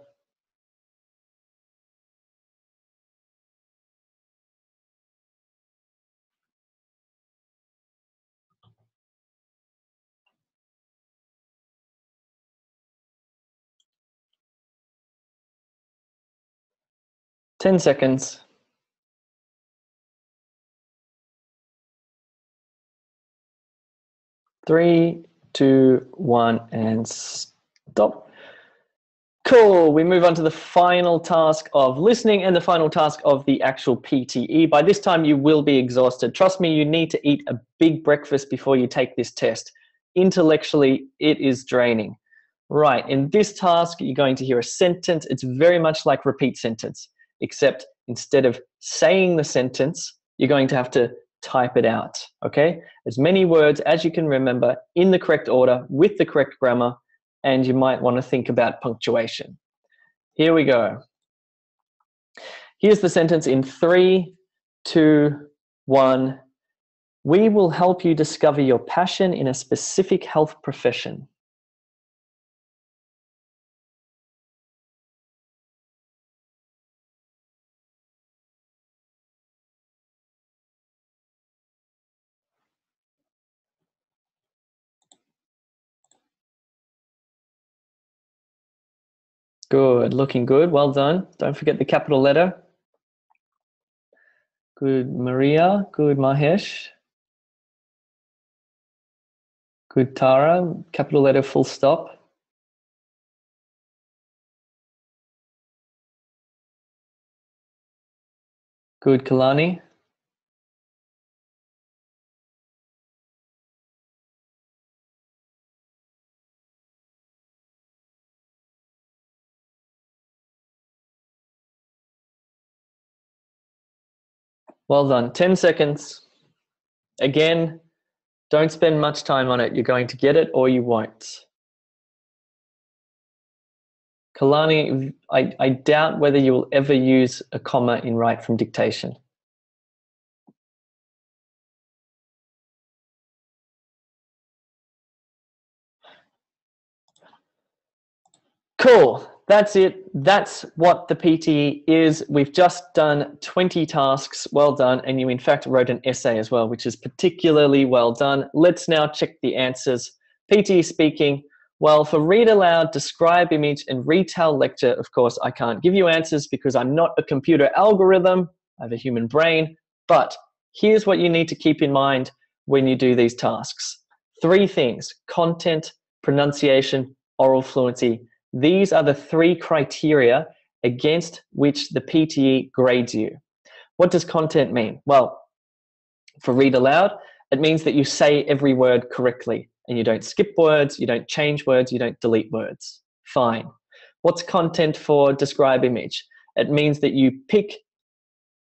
ten seconds. Three, two, one, and stop. Cool, we move on to the final task of listening and the final task of the actual P T E. By this time, you will be exhausted. Trust me, you need to eat a big breakfast before you take this test. Intellectually, it is draining. Right, in this task, you're going to hear a sentence. It's very much like repeat sentence, except instead of saying the sentence, you're going to have to type it out, okay? As many words as you can remember in the correct order with the correct grammar, and you might want to think about punctuation. Here we go. Here's the sentence in three, two, one. We will help you discover your passion in a specific health profession. Good, looking good, well done. Don't forget the capital letter. Good, Maria. Good, Mahesh. Good, Tara. Capital letter, full stop. Good, Kalani. Well done, ten seconds. Again, don't spend much time on it. You're going to get it or you won't. Kalani, I, I doubt whether you will ever use a comma in write from dictation. Cool. That's it. That's what the P T E is. We've just done twenty tasks. Well done. And you, in fact, wrote an essay as well, which is particularly well done. Let's now check the answers. P T E speaking. Well, for read aloud, describe image, and retell lecture, of course, I can't give you answers because I'm not a computer algorithm. I have a human brain. But here's what you need to keep in mind when you do these tasks. Three things: content, pronunciation, oral fluency. These are the three criteria against which the P T E grades you. What does content mean? Well, for read aloud, it means that you say every word correctly and you don't skip words, you don't change words, you don't delete words. Fine. What's content for describe image? It means that you pick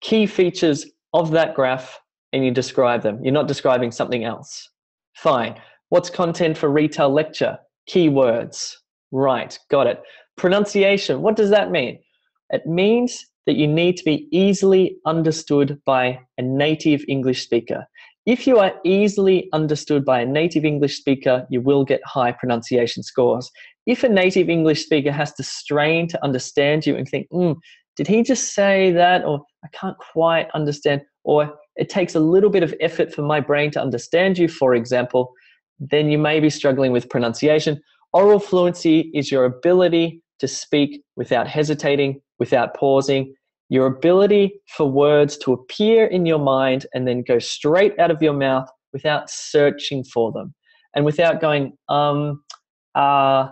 key features of that graph and you describe them. You're not describing something else. Fine. What's content for retell lecture? Key words. Right, got it. Pronunciation, what does that mean? It means that you need to be easily understood by a native English speaker. If you are easily understood by a native English speaker, you will get high pronunciation scores. If a native English speaker has to strain to understand you and think, mm, did he just say that? Or I can't quite understand. Or it takes a little bit of effort for my brain to understand you, for example, then you may be struggling with pronunciation. Oral fluency is your ability to speak without hesitating, without pausing, your ability for words to appear in your mind and then go straight out of your mouth without searching for them and without going, um, uh,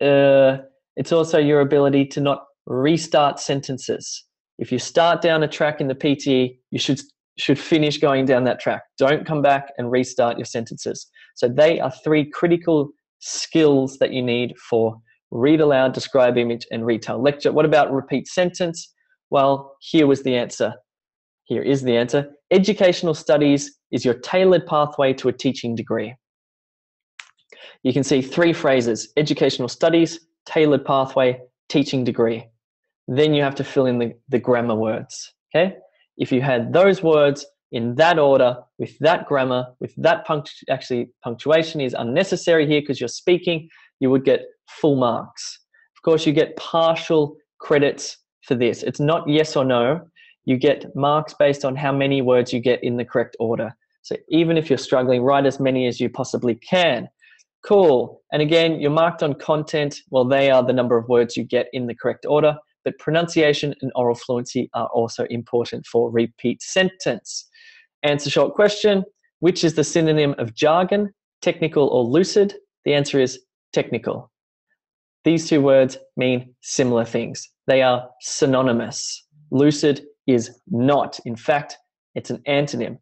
uh. It's also your ability to not restart sentences. If you start down a track in the P T E, you should, should finish going down that track. Don't come back and restart your sentences. So they are three critical skills that you need for read aloud, describe image, and retell lecture. What about repeat sentence? Well, here was the answer. Here is the answer. Educational studies is your tailored pathway to a teaching degree. You can see three phrases: educational studies, tailored pathway, teaching degree. Then you have to fill in the, the grammar words, okay? If you had those words in that order, with that grammar, with that punctu- actually punctuation is unnecessary here because you're speaking, you would get full marks. Of course, you get partial credits for this. It's not yes or no. You get marks based on how many words you get in the correct order. So even if you're struggling, write as many as you possibly can. Cool. And again, you're marked on content. Well, they are the number of words you get in the correct order. that pronunciation and oral fluency are also important for repeat sentence. Answer short question, which is the synonym of jargon, technical or lucid? The answer is technical. These two words mean similar things. They are synonymous. Lucid is not. In fact, it's an antonym. It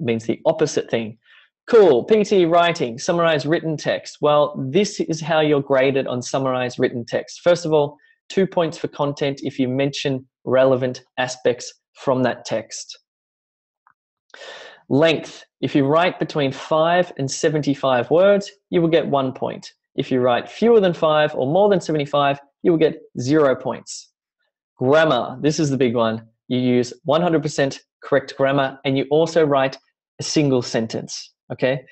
means the opposite thing. Cool. P T E writing, summarise written text. Well, this is how you're graded on summarised written text. First of all, two points for content if you mention relevant aspects from that text. Length. If you write between five and seventy-five words, you will get one point. If you write fewer than five or more than seventy-five, you will get zero points. Grammar. This is the big one. You use one hundred percent correct grammar and you also write a single sentence. Okay.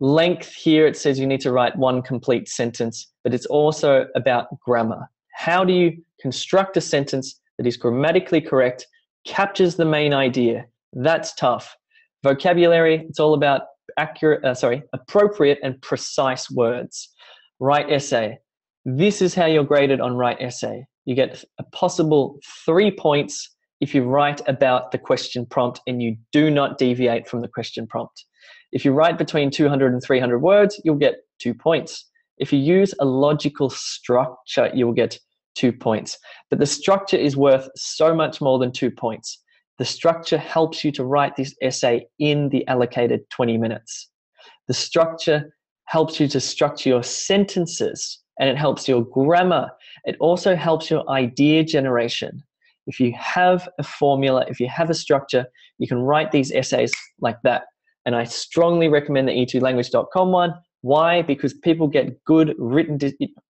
Length here, it says you need to write one complete sentence, but it's also about grammar. How do you construct a sentence that is grammatically correct, captures the main idea? That's tough. Vocabulary, it's all about accurate, uh, sorry, appropriate and precise words. Write essay. This is how you're graded on write essay. You get a possible three points if you write about the question prompt and you do not deviate from the question prompt. If you write between two hundred and three hundred words, you'll get two points. If you use a logical structure, you'll get two points. But the structure is worth so much more than two points. The structure helps you to write this essay in the allocated twenty minutes. The structure helps you to structure your sentences and it helps your grammar. It also helps your idea generation. If you have a formula, if you have a structure, you can write these essays like that. And I strongly recommend the E two language dot com one. Why? Because people get good written,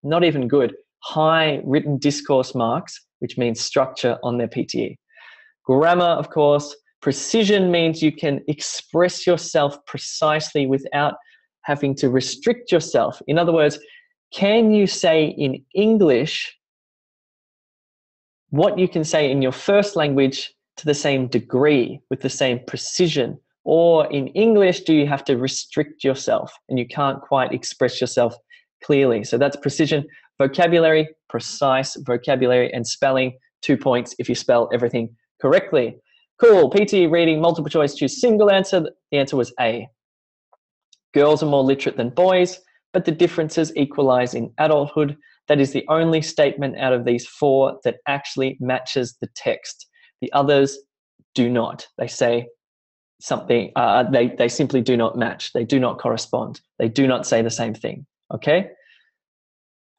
not even good, high written discourse marks, which means structure on their P T E. Grammar, of course. Precision means you can express yourself precisely without having to restrict yourself. In other words, can you say in English what you can say in your first language to the same degree, with the same precision? Or in English, do you have to restrict yourself and you can't quite express yourself clearly? So that's precision. Vocabulary, precise vocabulary, and spelling, two points if you spell everything correctly. Cool. P T E reading, multiple choice, choose single answer. The answer was A. Girls are more literate than boys, but the differences equalize in adulthood. That is the only statement out of these four that actually matches the text. The others do not. They say something, uh, they, they simply do not match. They do not correspond. They do not say the same thing. Okay?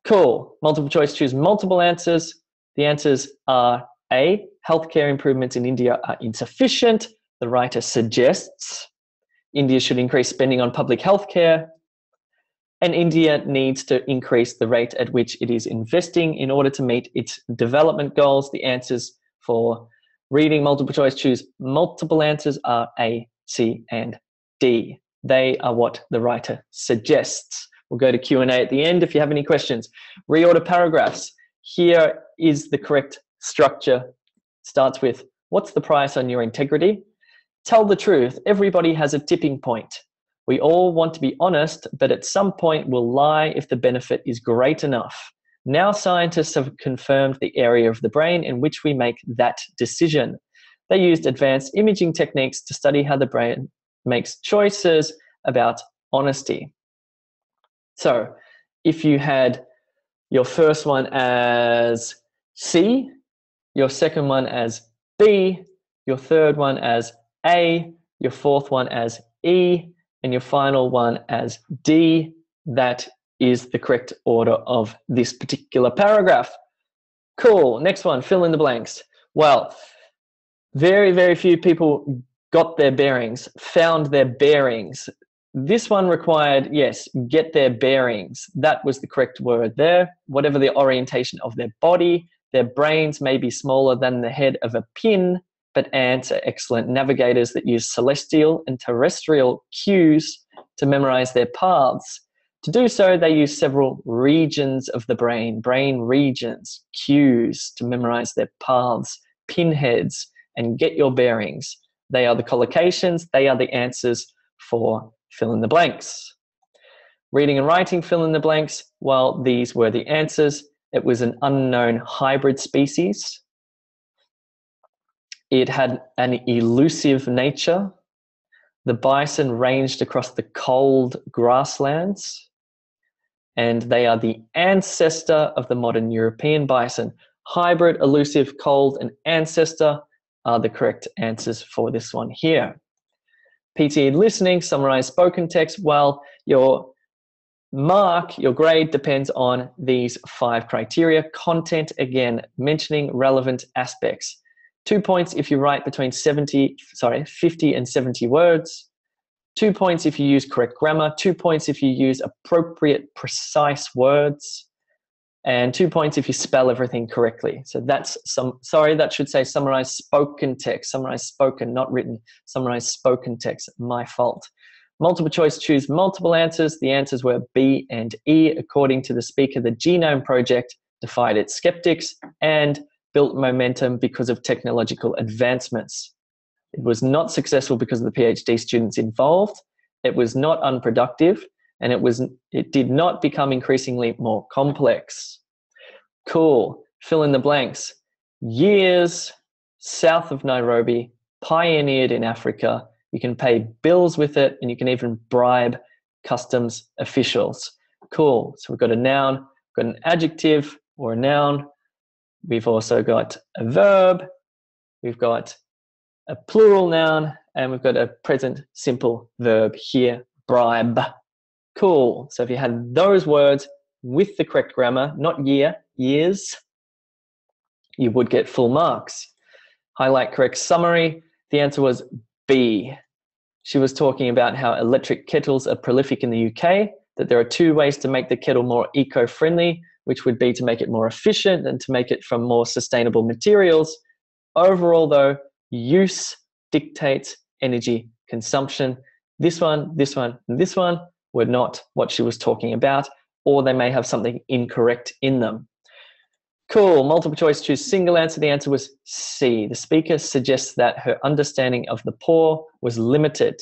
Cool. Multiple choice, choose multiple answers. The answers are A, healthcare improvements in India are insufficient. The writer suggests India should increase spending on public healthcare, and India needs to increase the rate at which it is investing in order to meet its development goals. The answers for reading multiple choice, choose multiple answers are A, C, and D. They are what the writer suggests. We'll go to Q and A at the end if you have any questions. Reorder paragraphs. Here is the correct structure. Starts with, what's the price on your integrity? Tell the truth, everybody has a tipping point. We all want to be honest, but at some point we'll lie if the benefit is great enough. Now scientists have confirmed the area of the brain in which we make that decision. They used advanced imaging techniques to study how the brain makes choices about honesty. So if you had your first one as C, your second one as B, your third one as A, your fourth one as E, and your final one as D, that is the correct order of this particular paragraph. Cool, next one, fill in the blanks. Well, very, very few people got their bearings, found their bearings. This one required, yes, get their bearings. That was the correct word there. Whatever the orientation of their body, their brains may be smaller than the head of a pin, but ants are excellent navigators that use celestial and terrestrial cues to memorize their paths. To do so, they use several regions of the brain, brain regions, cues to memorize their paths, pinheads, and get your bearings. They are the collocations, they are the answers for fill in the blanks. Reading and writing, fill in the blanks, well, these were the answers. It was an unknown hybrid species. It had an elusive nature. The bison ranged across the cold grasslands, and they are the ancestor of the modern European bison. Hybrid, elusive, cold, and ancestor are the correct answers for this one here. P T E listening, summarized spoken text. Well, your mark, your grade depends on these five criteria. Content, again, mentioning relevant aspects. Two points if you write between seventy, sorry, fifty and seventy words. Two points if you use correct grammar. Two points if you use appropriate, precise words. And two points if you spell everything correctly. So that's some, sorry, that should say summarized spoken text, summarized spoken, not written, summarized spoken text, my fault. Multiple choice, choose multiple answers. The answers were B and E. According to the speaker, the Genome Project defied its skeptics and built momentum because of technological advancements. It was not successful because of the PhD students involved. It was not unproductive. And it was, it did not become increasingly more complex. Cool. Fill in the blanks. Years south of Nairobi, pioneered in Africa. You can pay bills with it, and you can even bribe customs officials. Cool. So we've got a noun, got an adjective or a noun. We've also got a verb. We've got a plural noun, and we've got a present simple verb here, bribe. Cool. So if you had those words with the correct grammar, not year, years, you would get full marks. Highlight correct summary. The answer was B. She was talking about how electric kettles are prolific in the U K, that there are two ways to make the kettle more eco-friendly, which would be to make it more efficient and to make it from more sustainable materials. Overall, though, use dictates energy consumption. This one, this one, and this one were not what she was talking about, or they may have something incorrect in them. Cool. Multiple choice, choose single answer. The answer was C. The speaker suggests that her understanding of the poor was limited.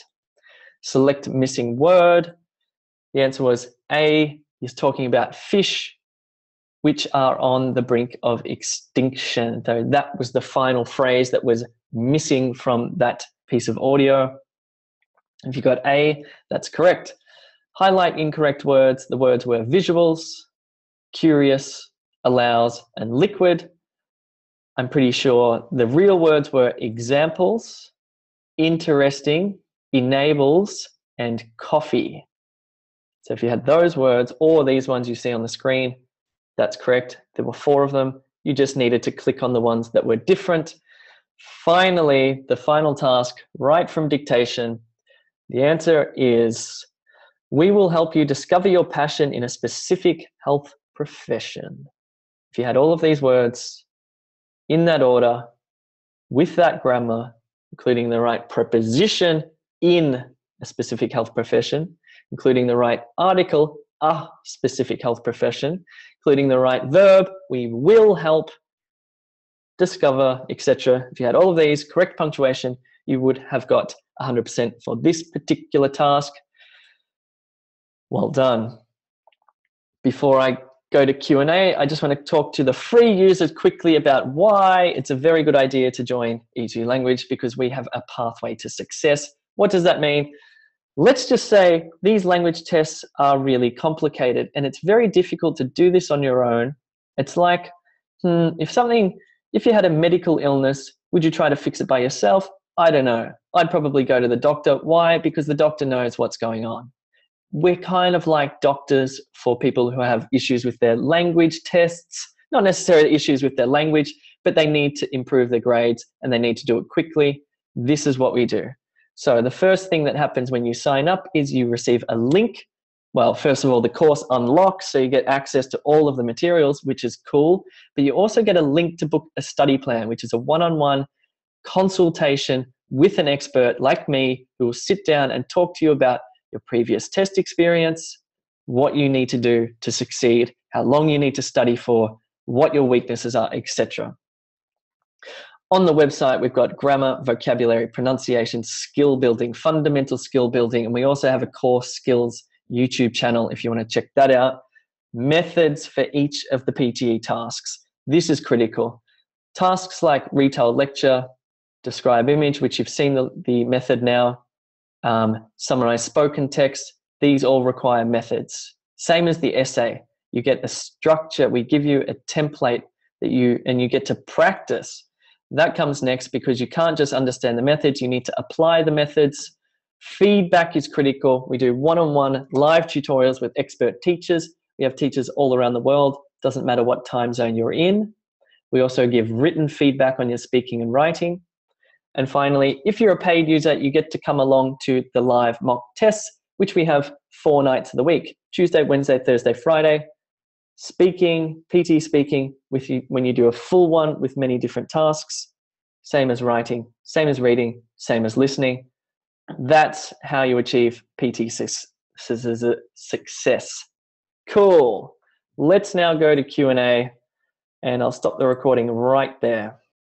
Select missing word. The answer was A. He's talking about fish, which are on the brink of extinction. So that was the final phrase that was missing from that piece of audio. If you got A, that's correct. Highlight incorrect words. The words were visuals, curious, allows, and liquid. I'm pretty sure the real words were examples, interesting, enables, and coffee. So if you had those words or these ones you see on the screen, that's correct. There were four of them. You just needed to click on the ones that were different. Finally, the final task, right from dictation. The answer is, we will help you discover your passion in a specific health profession. If you had all of these words in that order, with that grammar, including the right preposition in a specific health profession, including the right article, a specific health profession, including the right verb, we will help, discover, et cetera. If you had all of these, correct punctuation, you would have got one hundred percent for this particular task. Well done. Before I go to Q and A, I just want to talk to the free users quickly about why it's a very good idea to join E two Language, because we have a pathway to success. What does that mean? Let's just say these language tests are really complicated, and it's very difficult to do this on your own. It's like, hmm, if something, if you had a medical illness, would you try to fix it by yourself? I don't know. I'd probably go to the doctor. Why? Because the doctor knows what's going on. We're kind of like doctors for people who have issues with their language tests, not necessarily issues with their language, but they need to improve their grades and they need to do it quickly. This is what we do. So the first thing that happens when you sign up is you receive a link. Well, first of all, the course unlocks, so you get access to all of the materials, which is cool. But you also get a link to book a study plan, which is a one-on-one consultation with an expert like me who will sit down and talk to you about your previous test experience, what you need to do to succeed, how long you need to study for, what your weaknesses are, et cetera. On the website, we've got grammar, vocabulary, pronunciation, skill building, fundamental skill building, and we also have a core skills YouTube channel if you want to check that out. methods for each of the P T E tasks. This is critical. Tasks like retail lecture, describe image, which you've seen the, the method now, um, summarize spoken text, these all require methods. Same as the essay. You get a structure, we give you a template that you, and you get to practice. That comes next because you can't just understand the methods, you need to apply the methods. Feedback is critical. We do one-on-one live tutorials with expert teachers. We have teachers all around the world. Doesn't matter what time zone you're in. We also give written feedback on your speaking and writing. And finally, if you're a paid user, you get to come along to the live mock tests, which we have four nights of the week, Tuesday, Wednesday, Thursday, Friday. Speaking, P T E speaking, with you, when you do a full one with many different tasks, same as writing, same as reading, same as listening. That's how you achieve P T E success. Cool. Let's now go to Q and A, and I'll stop the recording right there.